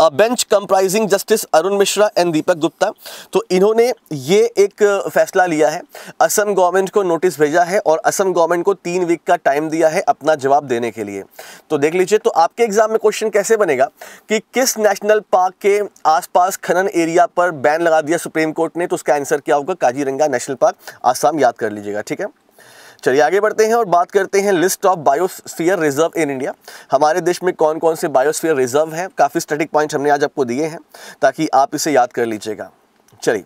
a bench comprising justice Arun Mishra and Deepak Gupta, तो इन्होंने ये एक फैसला लिया है। असम गवर्नमेंट को नोटिस भेजा है और असम गवर्नमेंट को तीन वीक का टाइम दिया है अपना जवाब देने के लिए। तो देख लीजिए, तो आपके एग्जाम में क्वेश्चन कैसे बनेगा कि किस नेशनल पार्क के आसपास खनन एरिया पर बैन लगा दिया सुप्रीम कोर्ट ने, तो उसका आंसर क्या होगा, काजीरंगा नेशनल पार्क आसाम, याद कर लीजिएगा, ठीक है। चलिए आगे बढ़ते हैं और बात करते हैं list of biosphere reserve in India. हमारे देश में कौन कौन से बायोस्फीयर रिजर्व हैं, काफ़ी स्टैटिक पॉइंट हमने आज आपको दिए हैं ताकि आप इसे याद कर लीजिएगा। चलिए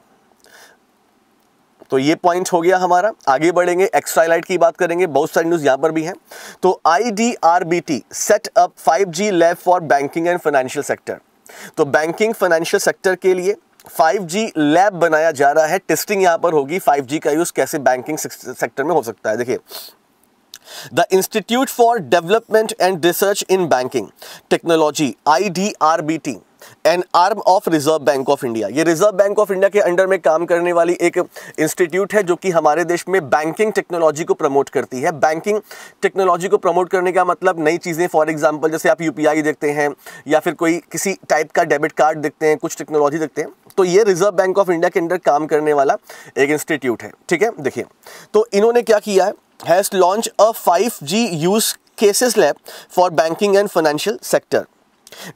तो ये पॉइंट हो गया हमारा। आगे बढ़ेंगे, एक्स्ट्रा हाईलाइट की बात करेंगे, बहुत सारी न्यूज़ यहाँ पर भी हैं। तो I D R B T set up five G lab for banking and financial sector. तो बैंकिंग फाइनेंशियल सेक्टर के लिए फाइव जी लैब बनाया जा रहा है। टेस्टिंग यहाँ पर होगी फाइव जी का यूज़ कैसे बैंकिंग सेक्टर में हो सकता है। देखिए, the institute for development and research in banking technology I D R B T an arm of reserve bank of India, ये रिजर्व बैंक ऑफ इंडिया के अंडर में काम करने वाली एक इंस्टीट्यूट है जो कि हमारे देश में बैंकिंग टेक्नोलॉजी को प्रमोट करती है। बैंकिंग टेक्नोलॉजी को प्रमोट करने का मतलब नई चीज़ें, फॉर एग्जांपल जैसे आप यूपीआई देखते हैं या फिर कोई किसी टाइप का डेबिट कार्ड देखते हैं, कुछ टेक्नोलॉजी देखते हैं, तो ये रिजर्व बैंक ऑफ इंडिया के अंडर काम करने वाला एक इंस्टीट्यूट है, ठीक है। देखिए तो इन्होंने क्या किया है, has launch a five G use cases lab for banking and financial sector.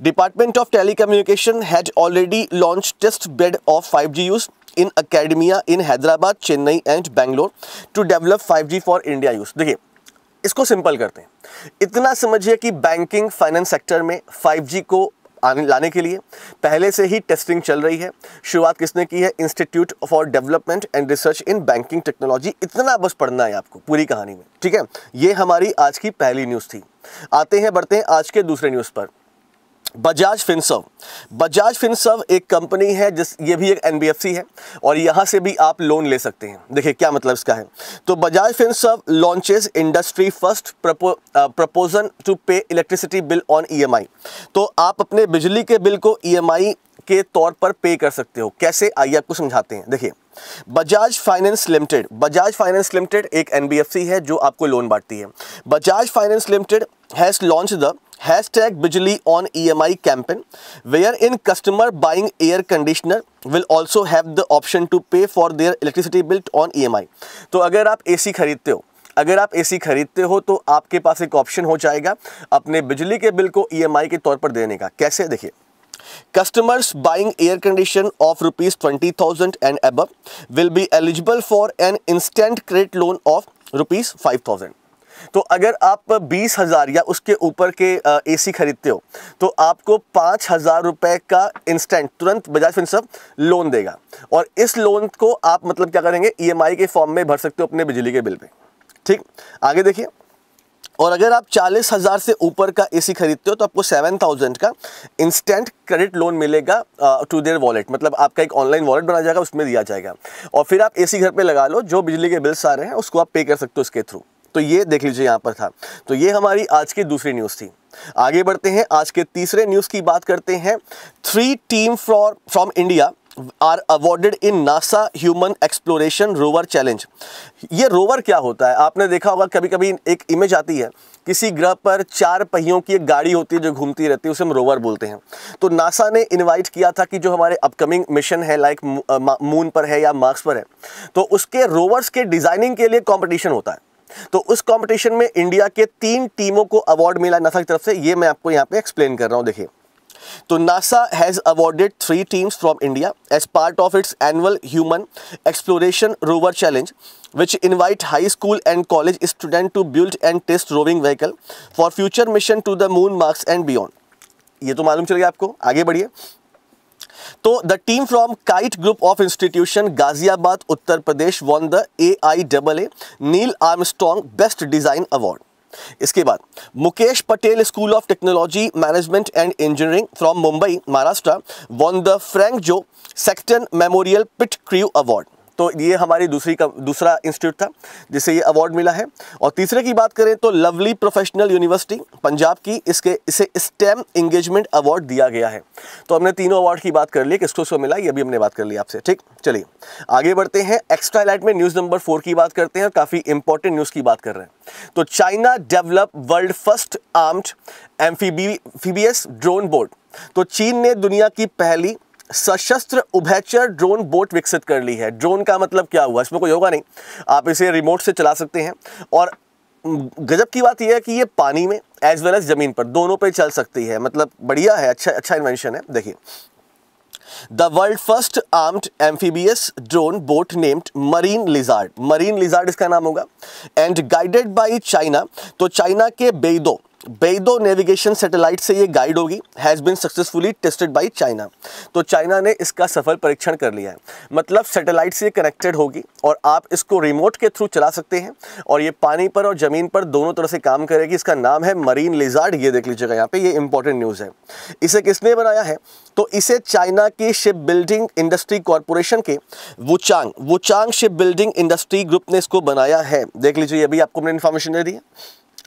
Department of Telecommunication had already launched test bed of five G use in academia in Hyderabad, Chennai and Bangalore to develop five G for India use. देखिए इसको simple करते हैं, इतना समझिए कि banking finance sector में five G को आने लाने के लिए पहले से ही टेस्टिंग चल रही है। शुरुआत किसने की है, institute for development and research in banking technology. इतना बस पढ़ना है आपको पूरी कहानी में, ठीक है। ये हमारी आज की पहली न्यूज़ थी। आते हैं बढ़ते हैं आज के दूसरे न्यूज़ पर। बजाज फिनसर्व बजाज फिनसर्व एक कंपनी है जिस ये भी एक एनबीएफसी है और यहाँ से भी आप लोन ले सकते हैं। देखिए क्या मतलब इसका है, तो Bajaj Finserv launches industry first proposal to pay electricity bill on EMI. तो आप अपने बिजली के बिल को ईएमआई के तौर पर पे कर सकते हो। कैसे, आइए आपको समझाते हैं। देखिए, Bajaj finance limited, Bajaj finance limited एक एनबीएफसी है जो आपको लोन बांटती है। Bajaj finance limited has launch the hashtag Bijli on E M I campaign, wherein customer buying air conditioner will also have the option to pay for their electricity bill on E M I। तो अगर आप A C खरीदते हो, अगर आप A C खरीदते हो तो आपके पास एक ऑप्शन हो जाएगा अपने बिजली के बिल को E M I के तौर पर देने का। कैसे, देखिए, customers buying air condition of rupees twenty thousand and above will be eligible for an instant credit loan of rupees five thousand। तो अगर आप बीस हज़ार या उसके ऊपर के एसी खरीदते हो तो आपको पाँच हज़ार रुपये का इंस्टेंट तुरंत बजाज फिनसर्व लोन देगा, और इस लोन को आप मतलब क्या करेंगे, ईएमआई के फॉर्म में भर सकते हो अपने बिजली के बिल पे। ठीक, आगे देखिए, और अगर आप चालीस हज़ार से ऊपर का एसी खरीदते हो तो आपको सेवन थाउजेंड का इंस्टेंट क्रेडिट लोन मिलेगा टू देयर वॉलेट, मतलब आपका एक ऑनलाइन वॉलेट बना जाएगा, उसमें दिया जाएगा, और फिर आप एसी घर पर लगा लो, जो बिजली के बिल्स आ रहे हैं उसको आप पे कर सकते हो इसके थ्रू। तो ये देख लीजिए यहाँ पर था। तो ये हमारी आज की दूसरी न्यूज़ थी। आगे बढ़ते हैं, आज के तीसरे न्यूज़ की बात करते हैं। Three team from from India are awarded in NASA human exploration rover challenge. ये रोवर क्या होता है, आपने देखा होगा कभी कभी एक इमेज आती है किसी ग्रह पर चार पहियों की एक गाड़ी होती है जो घूमती रहती है, उसे हम रोवर बोलते हैं। तो नासा ने इनवाइट किया था कि जो हमारे अपकमिंग मिशन है लाइक मून पर है या मार्स पर है, तो उसके रोवर्स के डिज़ाइनिंग के लिए कॉम्पिटिशन होता है। तो उस कंपटीशन में इंडिया के तीन टीमों को अवार्ड मिला नासा की तरफ से, ये मैं आपको यहाँ पे एक्सप्लेन कर रहा हूँ। देखिए, तो NASA has awarded three teams from India as part of its annual human exploration rover challenge which invite high school and college student to build and test roving vehicle for future mission to the moon, Mars and beyond. ये तो मालूम चल गया आपको। आगे बढ़िए, तो the team from KIET group of institution Ghaziabad Uttar Pradesh won the A I double A Neil Armstrong best design award. इसके बाद Mukesh Patel school of technology management and engineering from Mumbai Maharashtra won the Frank Joe Sexton memorial pit crew award. तो ये हमारी दूसरी का दूसरा institute था जिसे ये अवार्ड मिला है। और तीसरे की बात करें तो लवली प्रोफेशनल यूनिवर्सिटी पंजाब की, इसके इसे स्टेम एंगेजमेंट अवार्ड दिया गया है। तो हमने तीनों अवार्ड की बात कर ली, किसको इसको मिला ये भी हमने बात कर ली आपसे। ठीक, चलिए आगे बढ़ते हैं। एक्स्ट्रा हाईलाइट में न्यूज़ नंबर फोर की बात करते हैं, काफ़ी इंपॉर्टेंट न्यूज़ की बात कर रहे हैं। तो China develop world first armed amphibious drone boat. तो चीन ने दुनिया की पहली सशस्त्र उभयचर ड्रोन बोट विकसित कर ली है। ड्रोन का मतलब क्या हुआ, इसमें कोई होगा नहीं, आप इसे रिमोट से चला सकते हैं, और गजब की बात यह है कि ये पानी में एज वेल एज ज़मीन पर दोनों पे चल सकती है। मतलब बढ़िया है, अच्छा अच्छा इन्वेंशन है। देखिए, the world first armed amphibious drone boat named marine lizard, marine lizard इसका नाम होगा, एंड गाइडेड बाई चाइना। तो चाइना के बेइदो बेइदो नेविगेशन सैटेलाइट से ये गाइड होगी। Has been successfully tested by China. तो चाइना ने इसका सफल परीक्षण कर लिया है, मतलब सैटेलाइट से कनेक्टेड होगी और आप इसको रिमोट के थ्रू चला सकते हैं, और ये पानी पर और ज़मीन पर दोनों तरह से काम करेगी। इसका नाम है मरीन लिजार्ड, ये देख लीजिएगा यहाँ पे, ये इंपॉर्टेंट न्यूज़ है। इसे किसने बनाया है, तो इसे चाइना की शिप बिल्डिंग इंडस्ट्री कॉरपोरेशन के Wuchang Wuchang ship building industry group ने इसको बनाया है। देख लीजिए, ये भी आपको हमने इन्फॉर्मेशन दे दी है।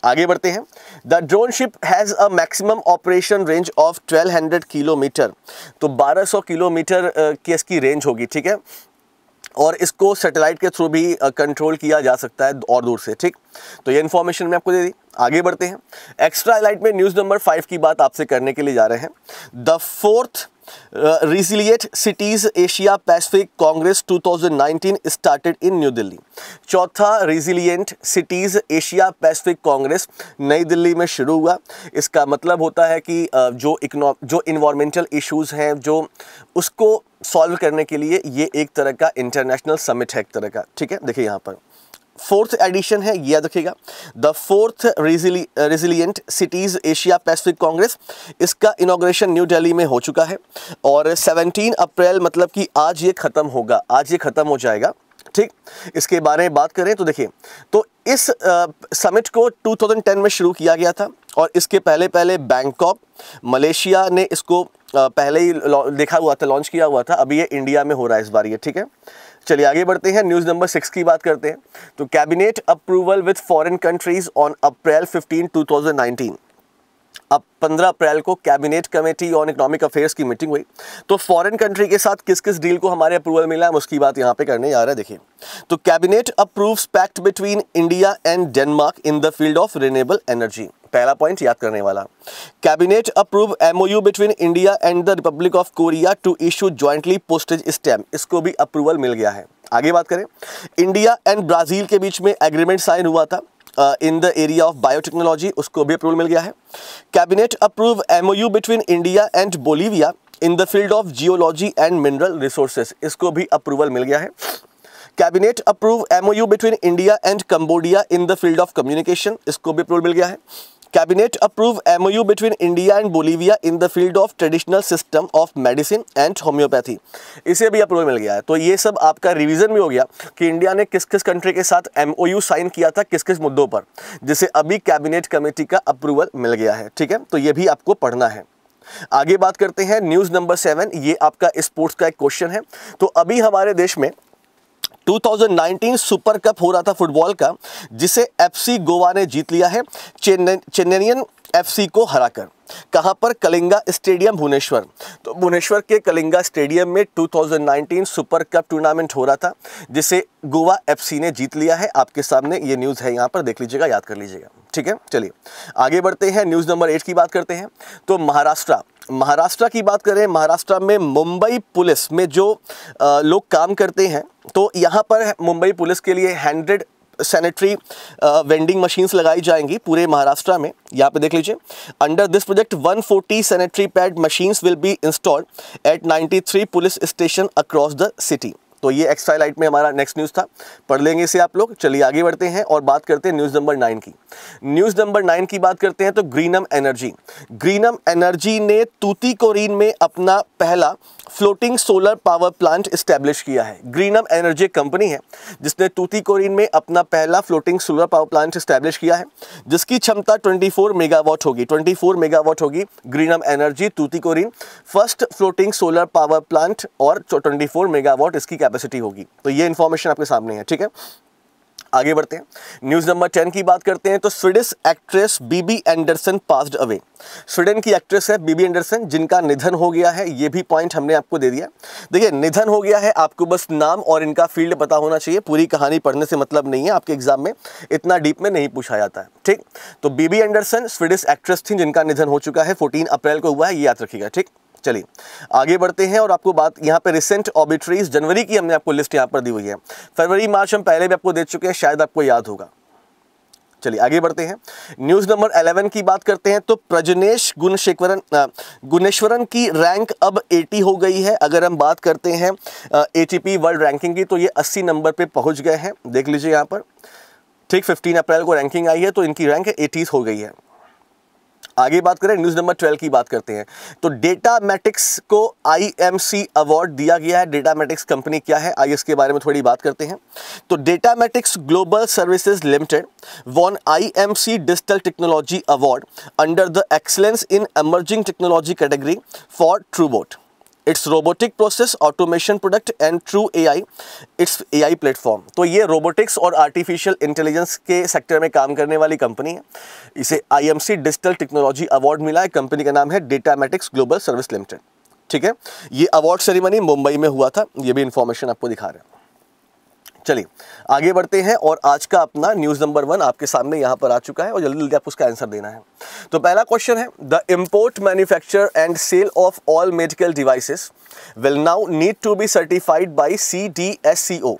आगे बढ़ते हैं। The drone ship has a maximum operation range of twelve hundred kilometre. तो बारह सौ किलोमीटर की इसकी रेंज होगी, ठीक है, और इसको सैटेलाइट के थ्रू भी कंट्रोल किया जा सकता है और दूर से। ठीक, तो ये इन्फॉर्मेशन मैं आपको दे दी। आगे बढ़ते हैं। एक्स्ट्रा हाईलाइट में न्यूज़ नंबर फाइव की बात आपसे करने के लिए जा रहे हैं। The fourth resilient cities Asia Pacific congress two thousand nineteen started in new Delhi. चौथा resilient cities Asia Pacific congress नई दिल्ली में शुरू हुआ। इसका मतलब होता है कि जो इकनॉ जो इन्वायरमेंटल इश्यूज़ हैं, जो उसको सॉल्व करने के लिए ये एक तरह का इंटरनेशनल समिट है, एक तरह का। ठीक है, देखिए यहाँ पर फोर्थ एडिशन है, ये याद रखिएगा। The fourth resilient cities Asia Pacific congress, इसका इनॉग्रेशन न्यू दिल्ली में हो चुका है, और सत्रह अप्रैल मतलब कि आज ये ख़त्म होगा, आज ये ख़त्म हो जाएगा। ठीक, इसके बारे में बात करें तो देखिए, तो इस समिट को टू थाउजेंड टेन में शुरू किया गया था, और इसके पहले पहले बैंकॉक मलेशिया ने इसको पहले ही देखा हुआ था, लॉन्च किया हुआ था। अभी ये इंडिया में हो रहा है इस बार ये, ठीक है। चलिए आगे बढ़ते हैं, न्यूज़ नंबर सिक्स की बात करते हैं। तो cabinet approval with foreign countries on April fifteen two thousand nineteen. अब पंद्रह अप्रैल को cabinet committee on economic affairs की मीटिंग हुई, तो फॉरेन कंट्री के साथ किस किस डील को हमारे अप्रूवल मिला है उसकी बात यहाँ पे करने जा रहा है। देखिए, तो cabinet approves pact between India and Denmark in the field of renewable energy. पहला पॉइंट याद करने वाला। Cabinet approve MOU between India and the Republic of Korea to issue jointly postage stamp, इसको भी अप्रूवल मिल गया है। आगे बात करें, इंडिया एंड ब्राज़ील के बीच में एग्रीमेंट साइन हुआ था in the area of biotechnology, उसको भी अप्रूवल मिल गया है। Cabinet approve MOU between India and Bolivia in the field of geology and mineral resources, इसको भी अप्रूवल मिल गया है। Cabinet approve MOU between India and Cambodia in the field of communication, इसको भी अप्रूवल मिल गया है। Cabinet approve MOU between India and Bolivia in the field of traditional system of medicine and homeopathy, इसे भी अप्रूवल मिल गया है। तो ये सब आपका रिवीजन भी हो गया कि इंडिया ने किस किस कंट्री के साथ एमओयू साइन किया था, किस किस मुद्दों पर, जिसे अभी कैबिनेट कमेटी का अप्रूवल मिल गया है। ठीक है, तो ये भी आपको पढ़ना है। आगे बात करते हैं न्यूज़ नंबर सेवन, ये आपका स्पोर्ट्स का एक क्वेश्चन है। तो अभी हमारे देश में दो हज़ार उन्नीस सुपर कप हो रहा था फुटबॉल का, जिसे एफसी गोवा ने जीत लिया है चेन्नईयन एफसी को हराकर। कहां पर? कलिंगा स्टेडियम भुवनेश्वर। तो भुवनेश्वर के कलिंगा स्टेडियम में दो हज़ार उन्नीस सुपर कप टूर्नामेंट हो रहा था, जिसे गोवा एफसी ने जीत लिया है। आपके सामने ये न्यूज़ है, यहाँ पर देख लीजिएगा, याद कर लीजिएगा। ठीक है, चलिए आगे बढ़ते हैं, न्यूज़ नंबर एट की बात करते हैं। तो महाराष्ट्र महाराष्ट्र की बात करें, महाराष्ट्र में मुंबई पुलिस में जो आ, लोग काम करते हैं, तो यहाँ पर मुंबई पुलिस के लिए हंड्रेड सैनिटरी वेंडिंग मशीन्स लगाई जाएंगी पूरे महाराष्ट्र में। यहाँ पे देख लीजिए, under this project one forty sanitary pad machines will be installed at ninety three police station across the city. तो ये एक्स्ट्रा लाइट में हमारा नेक्स्ट न्यूज़ था, पढ़ लेंगे इसे आप लोग। चलिए आगे बढ़ते हैं और बात करते हैं न्यूज़ नंबर नाइन की। न्यूज़ नंबर नाइन की बात करते हैं तो ग्रीनम एनर्जी ग्रीनम एनर्जी ने तूतीकोरीन में अपना पहला floating solar power plant establish किया है। ग्रीनम एनर्जी कंपनी है जिसने तूतीकोरीन में अपना पहला floating solar power plant establish किया है, जिसकी क्षमता चौबीस मेगावाट होगी। चौबीस मेगावाट होगी Greenam energy Tuticorin first floating solar power plant, और चौबीस मेगावाट इसकी कैपेसिटी होगी। तो ये इंफॉर्मेशन आपके सामने है। ठीक है, आगे बढ़ते हैं, न्यूज़ नंबर टेन की बात करते हैं। तो Swedish actress Bibi Andersson passed away. Sweden की एक्ट्रेस है बीबी एंडरसन, जिनका निधन हो गया है। ये भी पॉइंट हमने आपको दे दिया। देखिए, निधन हो गया है, आपको बस नाम और इनका फील्ड पता होना चाहिए, पूरी कहानी पढ़ने से मतलब नहीं है। आपके एग्जाम में इतना डीप में नहीं पूछा जाता है। ठीक, तो बीबी एंडरसन स्वीडिश एक्ट्रेस थी, जिनका निधन हो चुका है, फोर्टीन अप्रैल को हुआ है, ये याद रखिएगा। ठीक, चलिए आगे बढ़ते हैं और आपको बात यहाँ पे रिसेंट ऑबिट्रीज जनवरी की हमने आपको लिस्ट यहाँ पर दी हुई है। फरवरी मार्च हम पहले भी आपको दे चुके हैं, शायद आपको याद होगा। चलिए आगे बढ़ते हैं, न्यूज़ नंबर इलेवन की बात करते हैं। तो प्रजनेश गुणशेखरन गुणेश्वरन की रैंक अब अस्सी हो गई है। अगर हम बात करते हैं एटीपी वर्ल्ड रैंकिंग की, तो ये अस्सी नंबर पर पहुँच गए हैं, देख लीजिए यहाँ पर। ठीक, फिफ्टीन अप्रैल को रैंकिंग आई है, तो इनकी रैंक अस्सी हो गई है। आगे बात करें, न्यूज़ नंबर ट्वेल्व की बात करते हैं। तो डेटा मैटिक्स को आईएमसी अवार्ड दिया गया है। डेटा मैटिक्स कंपनी क्या है, आइए इसके बारे में थोड़ी बात करते हैं। तो data matics global services limited won IMC digital technology award under the excellence in emerging technology category for TruBot, its robotic process automation product and True AI, its AI platform. तो ये रोबोटिक्स और artificial intelligence के sector में काम करने वाली company है। इसे आईएमसी डिजिटल टेक्नोलॉजी अवार्ड मिला है। कंपनी का नाम है data matics global service limited. ठीक है, ये अवार्ड सेरेमनी मुंबई में हुआ था, ये भी इंफॉर्मेशन आपको दिखा रहे हैं। चलिए आगे बढ़ते हैं और आज का अपना न्यूज़ नंबर वन आपके सामने यहाँ पर आ चुका है और जल्दी जल्दी आपको उसका आंसर देना है। तो पहला क्वेश्चन है, the import manufacture and sale of all medical devices will now need to be certified by C D S C O.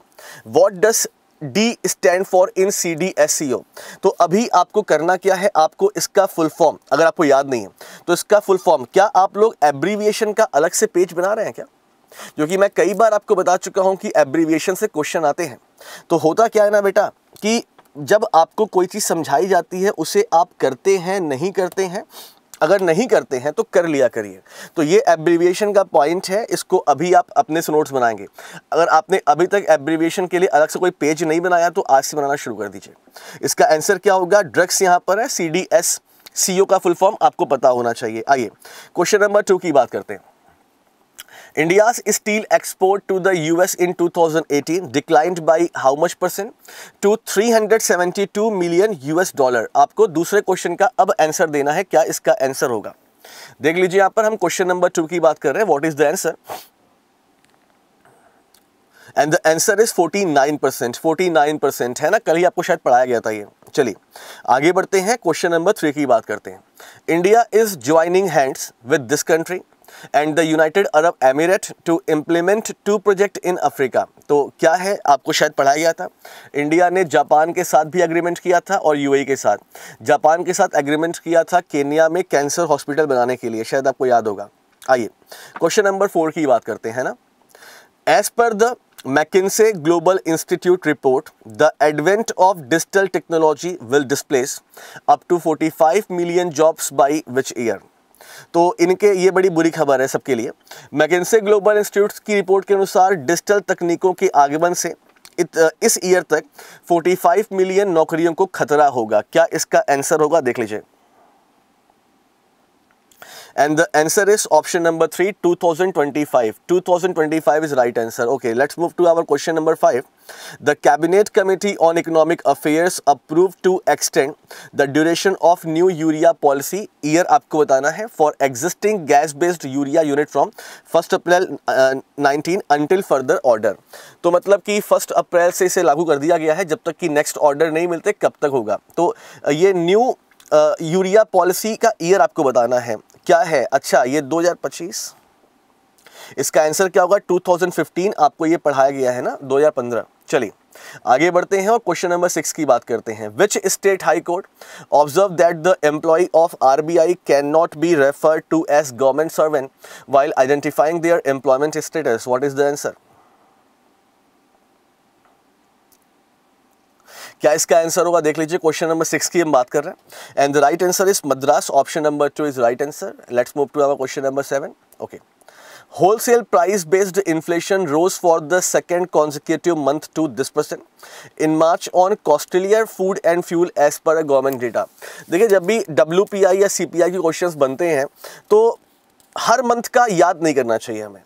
What does D stand for in C D S C O? तो अभी आपको करना क्या है, आपको इसका full form, अगर आपको याद नहीं है तो इसका फुल फॉर्म, क्या आप लोग एब्रीविएशन का अलग से पेज बना रहे हैं क्या? जो कि मैं कई बार आपको बता चुका हूं कि एब्रीविएशन से क्वेश्चन आते हैं। तो होता क्या है ना बेटा, कि जब आपको कोई चीज़ समझाई जाती है उसे आप करते हैं, नहीं करते हैं। अगर नहीं करते हैं तो कर लिया करिए। तो ये एब्रीविएशन का पॉइंट है, इसको अभी आप अपने से नोट्स बनाएंगे। अगर आपने अभी तक एब्रीविएशन के लिए अलग से कोई पेज नहीं बनाया तो आज से बनाना शुरू कर दीजिए। इसका आंसर क्या होगा? ड्रग्स यहाँ पर है, सी डी एस सी ओ का फुल फॉर्म आपको पता होना चाहिए। आइए क्वेश्चन नंबर टू की बात करते हैं। India's steel export to the U S in two thousand eighteen declined by how much percent? To three hundred seventy-two million U S dollar. आपको दूसरे क्वेश्चन का अब आंसर देना है, क्या इसका आंसर होगा? देख लीजिए, यहाँ पर हम क्वेश्चन नंबर टू की बात कर रहे हैं। What is the answer? And the answer is forty nine percent. Forty nine percent है ना, कल ही आपको शायद पढ़ाया गया था ये। चलिए आगे बढ़ते हैं, क्वेश्चन नंबर थ्री की बात करते हैं। India is joining hands with this country and the United Arab Emirates to implement two project in Africa। तो क्या है, आपको शायद पढ़ाया गया था, इंडिया ने जापान के साथ भी एग्रीमेंट किया था और यूएई के साथ। जापान के साथ एग्रीमेंट किया था केन्या में कैंसर हॉस्पिटल बनाने के लिए, शायद आपको याद होगा। आइए क्वेश्चन नंबर फोर की बात करते हैं ना। As per the McKinsey global institute report, the advent of digital technology will displace up to forty five million jobs by which year? तो इनके ये बड़ी बुरी खबर है सबके लिए। मैकिन्से ग्लोबल इंस्टीट्यूट की रिपोर्ट के अनुसार डिजिटल तकनीकों के आगमन से इत, इस ईयर तक फोर्टी फाइव मिलियन नौकरियों को खतरा होगा। क्या इसका आंसर होगा? देख लीजिए, and the answer is option number three, two thousand twenty five. Two thousand twenty five is right answer. Okay, let's move to our question number five. The Cabinet Committee on Economic Affairs approved to extend the duration of new urea policy year, आपको बताना है, for existing gas-based urea unit from first April nineteen until further order। तो मतलब कि first April से इसे लागू कर दिया गया है, जब तक कि नेक्स्ट ऑर्डर नहीं मिलते कब तक होगा। तो ये न्यू यूरिया पॉलिसी का ईयर आपको बताना है, क्या है? अच्छा, ये दो हज़ार पच्चीस। इसका आंसर क्या होगा? टू थाउजेंड फिफ्टीन, आपको ये पढ़ाया गया है ना, दो हज़ार पंद्रह। चलिए आगे बढ़ते हैं और क्वेश्चन नंबर सिक्स की बात करते हैं। Which state high court observe that the employ of RBI can not be referred to as government servant while identifying their employment status? What is the answer? क्या इसका आंसर होगा? देख लीजिए, question number six की हम बात कर रहे हैं, and the right answer is Madras. Option number two is right answer. Let's move to our question number seven. Okay, wholesale price based inflation rose for the second consecutive month to this percent in March on costlier food and fuel as per government data. देखिए, जब भी W P I या C P I के question बनते हैं तो हर month का याद नहीं करना चाहिए हमें।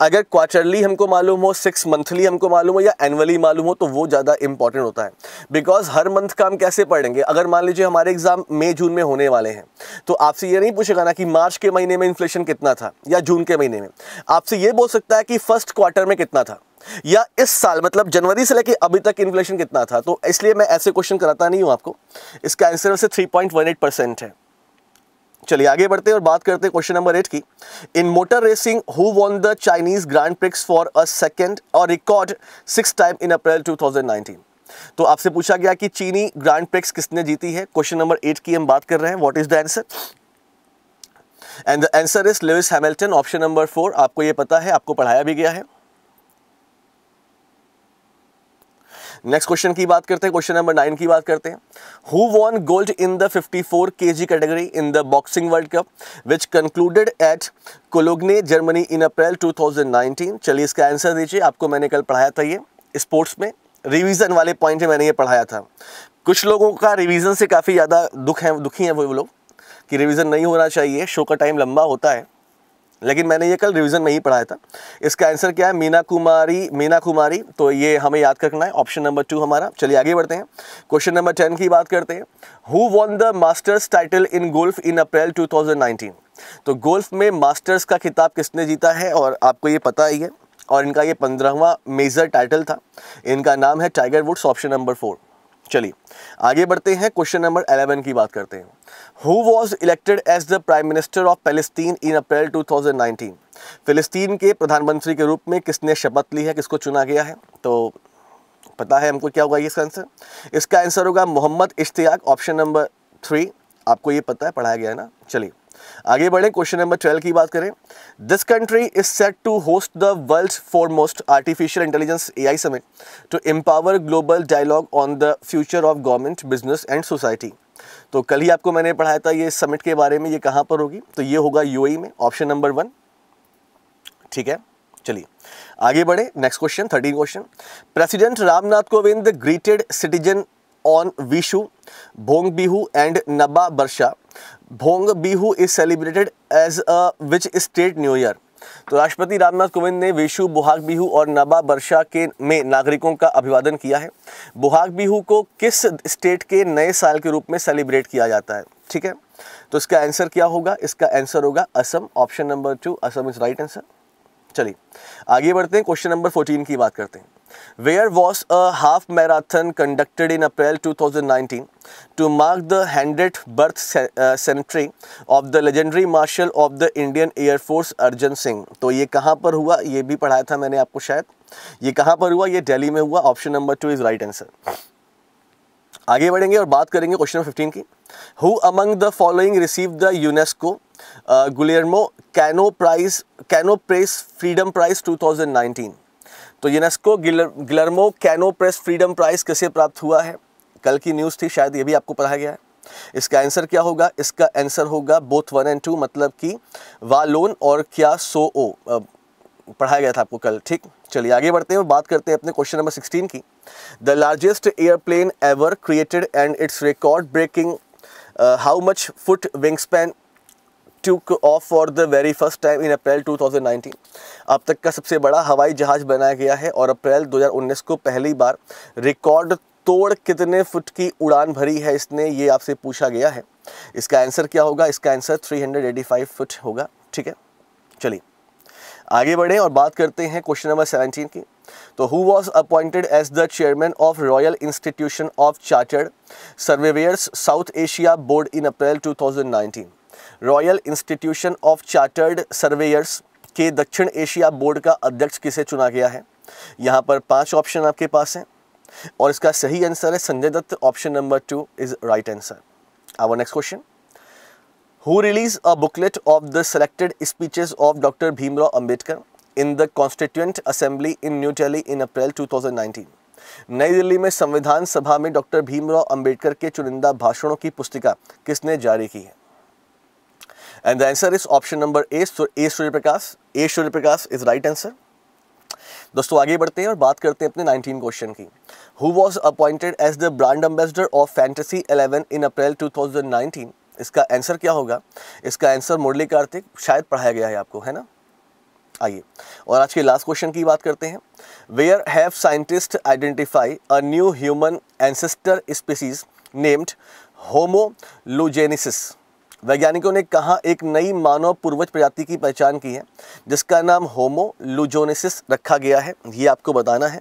अगर क्वार्टरली हमको मालूम हो, सिक्स मंथली हमको मालूम हो या एनुअली मालूम हो तो वो ज़्यादा इंपॉर्टेंट होता है, बिकॉज हर मंथ का हम कैसे पढ़ेंगे। अगर मान लीजिए हमारे एग्जाम मई जून में होने वाले हैं तो आपसे ये नहीं पूछेगा ना कि मार्च के महीने में इन्फ्लेशन कितना था या जून के महीने में, आपसे ये बोल सकता है कि फर्स्ट क्वार्टर में कितना था या इस साल मतलब जनवरी से लेकर अभी तक इन्फ्लेशन कितना था। तो इसलिए मैं ऐसे क्वेश्चन कराता नहीं हूँ आपको। इसका आंसर वैसे three point one eight percent है। चलिए आगे बढ़ते हैं और बात करते हैं क्वेश्चन नंबर एट की। In motor racing who won the Chinese grand prix for a second और record six time in April two thousand nineteen? तो आपसे पूछा गया कि चीनी ग्रैंड प्रिक्स किसने जीती है। क्वेश्चन नंबर एट की हम बात कर रहे हैं। What is the answer? And the answer is Lewis Hamilton. Option number four, आपको ये पता है, आपको पढ़ाया भी गया है। नेक्स्ट क्वेश्चन की बात करते हैं, क्वेश्चन नंबर नाइन की बात करते हैं। Who won gold in the fifty four KG category in the boxing world cup which concluded at Cologne Germany in April two thousand nineteen? चलिए इसका आंसर दीजिए, आपको मैंने कल पढ़ाया था ये, स्पोर्ट्स में रिवीजन वाले पॉइंट में मैंने ये पढ़ाया था। कुछ लोगों का रिवीजन से काफ़ी ज़्यादा दुख है, दुखी हैं वो लोग कि रिवीजन नहीं होना चाहिए, शो का टाइम लंबा होता है, लेकिन मैंने ये कल रिवीजन में ही पढ़ाया था। इसका आंसर क्या है? मीना कुमारी। मीना कुमारी, तो ये हमें याद करना है, ऑप्शन नंबर टू हमारा। चलिए आगे बढ़ते हैं, क्वेश्चन नंबर टेन की बात करते हैं। Who won the masters title in golf in April two thousand nineteen? तो गोल्फ में मास्टर्स का खिताब किसने जीता है और आपको ये पता ही है, और इनका ये पंद्रहवां मेजर टाइटल था। इनका नाम है Tiger Woods. Option number four. चलिए आगे बढ़ते हैं, क्वेश्चन नंबर इलेवन की बात करते हैं। Who was elected as the prime minister of Palestine in April two thousand nineteen? फिलिस्तीन के प्रधानमंत्री के रूप में किसने शपथ ली है, किसको चुना गया है? तो पता है हमको क्या होगा इसका आंसर। इसका आंसर होगा Mohammad Ishtiaq. Option number three, आपको ये पता है, पढ़ाया गया है ना। चलिए आगे बढ़ें, क्वेश्चन नंबर ट्वेल्व की बात करें। This country is set to host the world foremost artificial intelligence AI summit to empower global dialogue on the future of government, business and society. तो कल ही आपको मैंने पढ़ाया था ये समिट के बारे में, ये कहाँ पर होगी? तो ये होगा यूएई में। ऑप्शन नंबर वन, ठीक है। चलिए आगे बढ़े, next question thirteen question. President Ramnath Kovind greeted citizen on Vishu, Bhong Bihu and Naba Barsha. Bhong Bihu is celebrated as a which state new year? तो राष्ट्रपति रामनाथ कोविंद ने विशु, बोहाग बिहू और नबा बर्षा के में नागरिकों का अभिवादन किया है। बोहाग बिहू को किस स्टेट के नए साल के रूप में सेलिब्रेट किया जाता है? ठीक है, तो इसका आंसर क्या होगा? इसका आंसर होगा Assam. Option number two, Assam is right answer. चलिए आगे बढ़ते हैं, क्वेश्चन नंबर फोर्टीन की बात करते हैं। Where was a half marathon conducted in April two thousand nineteen to mark the hundredth birth century of the legendary marshal of the Indian Air Force Arjan Singh? तो ये कहाँ पर हुआ? ये भी पढ़ाया था मैंने आपको शायद। ये कहाँ पर हुआ? ये दिल्ली में हुआ। Option number two is right answer. आगे बढ़ेंगे और बात करेंगे क्वेश्चन नंबर फिफ्टीन की। Who among the following received the UNESCO uh, Guillermo Cano Prize Cano Press Freedom Prize twenty nineteen? तो UNESCO Guillermo Cano press freedom prize किसे प्राप्त हुआ है? कल की न्यूज़ थी शायद, ये भी आपको पढ़ा गया है। इसका आंसर क्या होगा? इसका आंसर होगा बोथ वन एंड टू, मतलब कि वालोन और क्या सो ओ, पढ़ाया गया था आपको कल। ठीक, चलिए आगे बढ़ते हैं और बात करते हैं अपने क्वेश्चन नंबर सिक्सटीन की। The largest airplane ever created and it's record breaking, how much foot wing span took off for the very first time in April two thousand nineteen? अब तक का सबसे बड़ा हवाई जहाज़ बनाया गया है और अप्रैल दो हज़ार उन्नीस को पहली बार रिकॉर्ड तोड़ कितने फुट की उड़ान भरी है इसने, ये आपसे पूछा गया है। इसका आंसर क्या होगा? इसका आंसर तीन सौ पचासी फुट होगा। ठीक है, चलिए आगे बढ़ें और बात करते हैं क्वेश्चन नंबर सेवेंटीन की। तो who was appointed as the chairman of royal institution of chartered surveyor's South Asia board in April two thousand nineteen? Royal institution of chartered surveyor's के दक्षिण एशिया बोर्ड का अध्यक्ष किसे चुना गया है? यहाँ पर पांच ऑप्शन आपके पास हैं और इसका सही आंसर है Sanjay Dutt. Option number two is right answer. Our next question, who release a booklet of the selected speeches of doctor Bhimrao Ambedkar in the constituent assembly in new Delhi in April two thousand nineteen? नई दिल्ली में संविधान सभा में doctor Bhimrao Ambedkar के चुनिंदा भाषणों की पुस्तिका किसने जारी की है? And the answer is option number A, so A Surya Prakash, A Surya Prakash is right answer। दोस्तों आगे बढ़ते हैं और बात करते हैं अपने नाइनटीन क्वेश्चन की। Who was appointed as the brand ambassador of Fantasy eleven in April two thousand nineteen? इसका आंसर क्या होगा? इसका आंसर मुरली कार्तिक, शायद पढ़ाया गया है आपको, है ना। आइए और आज के लास्ट क्वेश्चन की बात करते हैं। Where have scientists identified a new human ancestor species named Homo lugenesis? वैज्ञानिकों ने कहा एक नई मानव पूर्वज प्रजाति की पहचान की है जिसका नाम होमो लुजोनेसिस रखा गया है, ये आपको बताना है।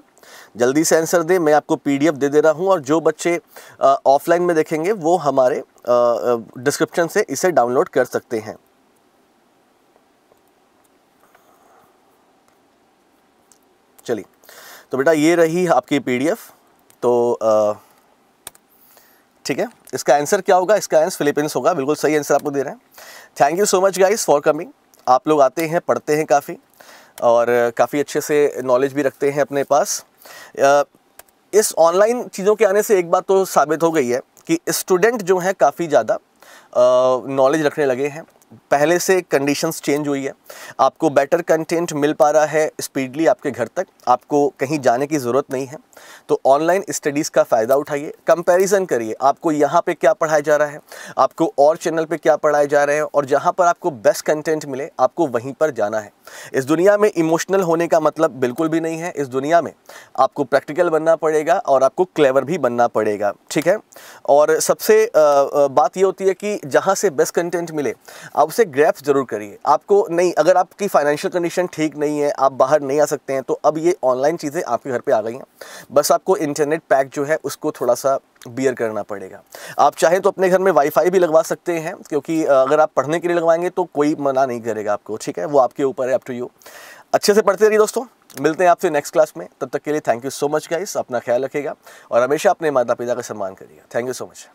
जल्दी से आंसर दें, मैं आपको पीडीएफ दे दे रहा हूँ और जो बच्चे ऑफलाइन में देखेंगे वो हमारे डिस्क्रिप्शन से इसे डाउनलोड कर सकते हैं। चलिए तो बेटा ये रही आपकी पीडीएफ। तो आ, ठीक है, इसका आंसर क्या होगा? इसका आंसर फिलीपींस होगा, बिल्कुल सही आंसर आपको दे रहे हैं। Thank you so much guys for coming. आप लोग आते हैं, पढ़ते हैं काफ़ी और काफ़ी अच्छे से नॉलेज भी रखते हैं अपने पास। इस ऑनलाइन चीज़ों के आने से एक बात तो साबित हो गई है कि स्टूडेंट जो हैं काफ़ी ज़्यादा नॉलेज रखने लगे हैं। पहले से कंडीशंस चेंज हुई है, आपको बेटर कंटेंट मिल पा रहा है स्पीडली आपके घर तक, आपको कहीं जाने की ज़रूरत नहीं है। तो ऑनलाइन स्टडीज़ का फ़ायदा उठाइए, कंपैरिजन करिए, आपको यहाँ पे क्या पढ़ाया जा रहा है, आपको और चैनल पे क्या पढ़ाए जा रहे हैं, और जहाँ पर आपको बेस्ट कंटेंट मिले आपको वहीं पर जाना है। इस दुनिया में इमोशनल होने का मतलब बिल्कुल भी नहीं है, इस दुनिया में आपको प्रैक्टिकल बनना पड़ेगा और आपको क्लेवर भी बनना पड़ेगा। ठीक है, और सबसे बात ये होती है कि जहाँ से बेस्ट कंटेंट मिले आप उसे ग्रैप जरूर करिए। आपको नहीं, अगर आपकी फाइनेंशियल कंडीशन ठीक नहीं है, आप बाहर नहीं आ सकते हैं, तो अब ये ऑनलाइन चीज़ें आपके घर पे आ गई हैं। बस आपको इंटरनेट पैक जो है उसको थोड़ा सा बियर करना पड़ेगा। आप चाहें तो अपने घर में वाईफाई भी लगवा सकते हैं, क्योंकि अगर आप पढ़ने के लिए लगवाएंगे तो कोई मना नहीं करेगा आपको। ठीक है, वो आपके ऊपर है, अप टू यू। अच्छे से पढ़ते रहिए दोस्तों, मिलते हैं आपसे नेक्स्ट क्लास में। तब तक के लिए thank you so much guys, अपना ख्याल रखिएगा और हमेशा अपने माता पिता का सम्मान करिएगा। Thank you so much.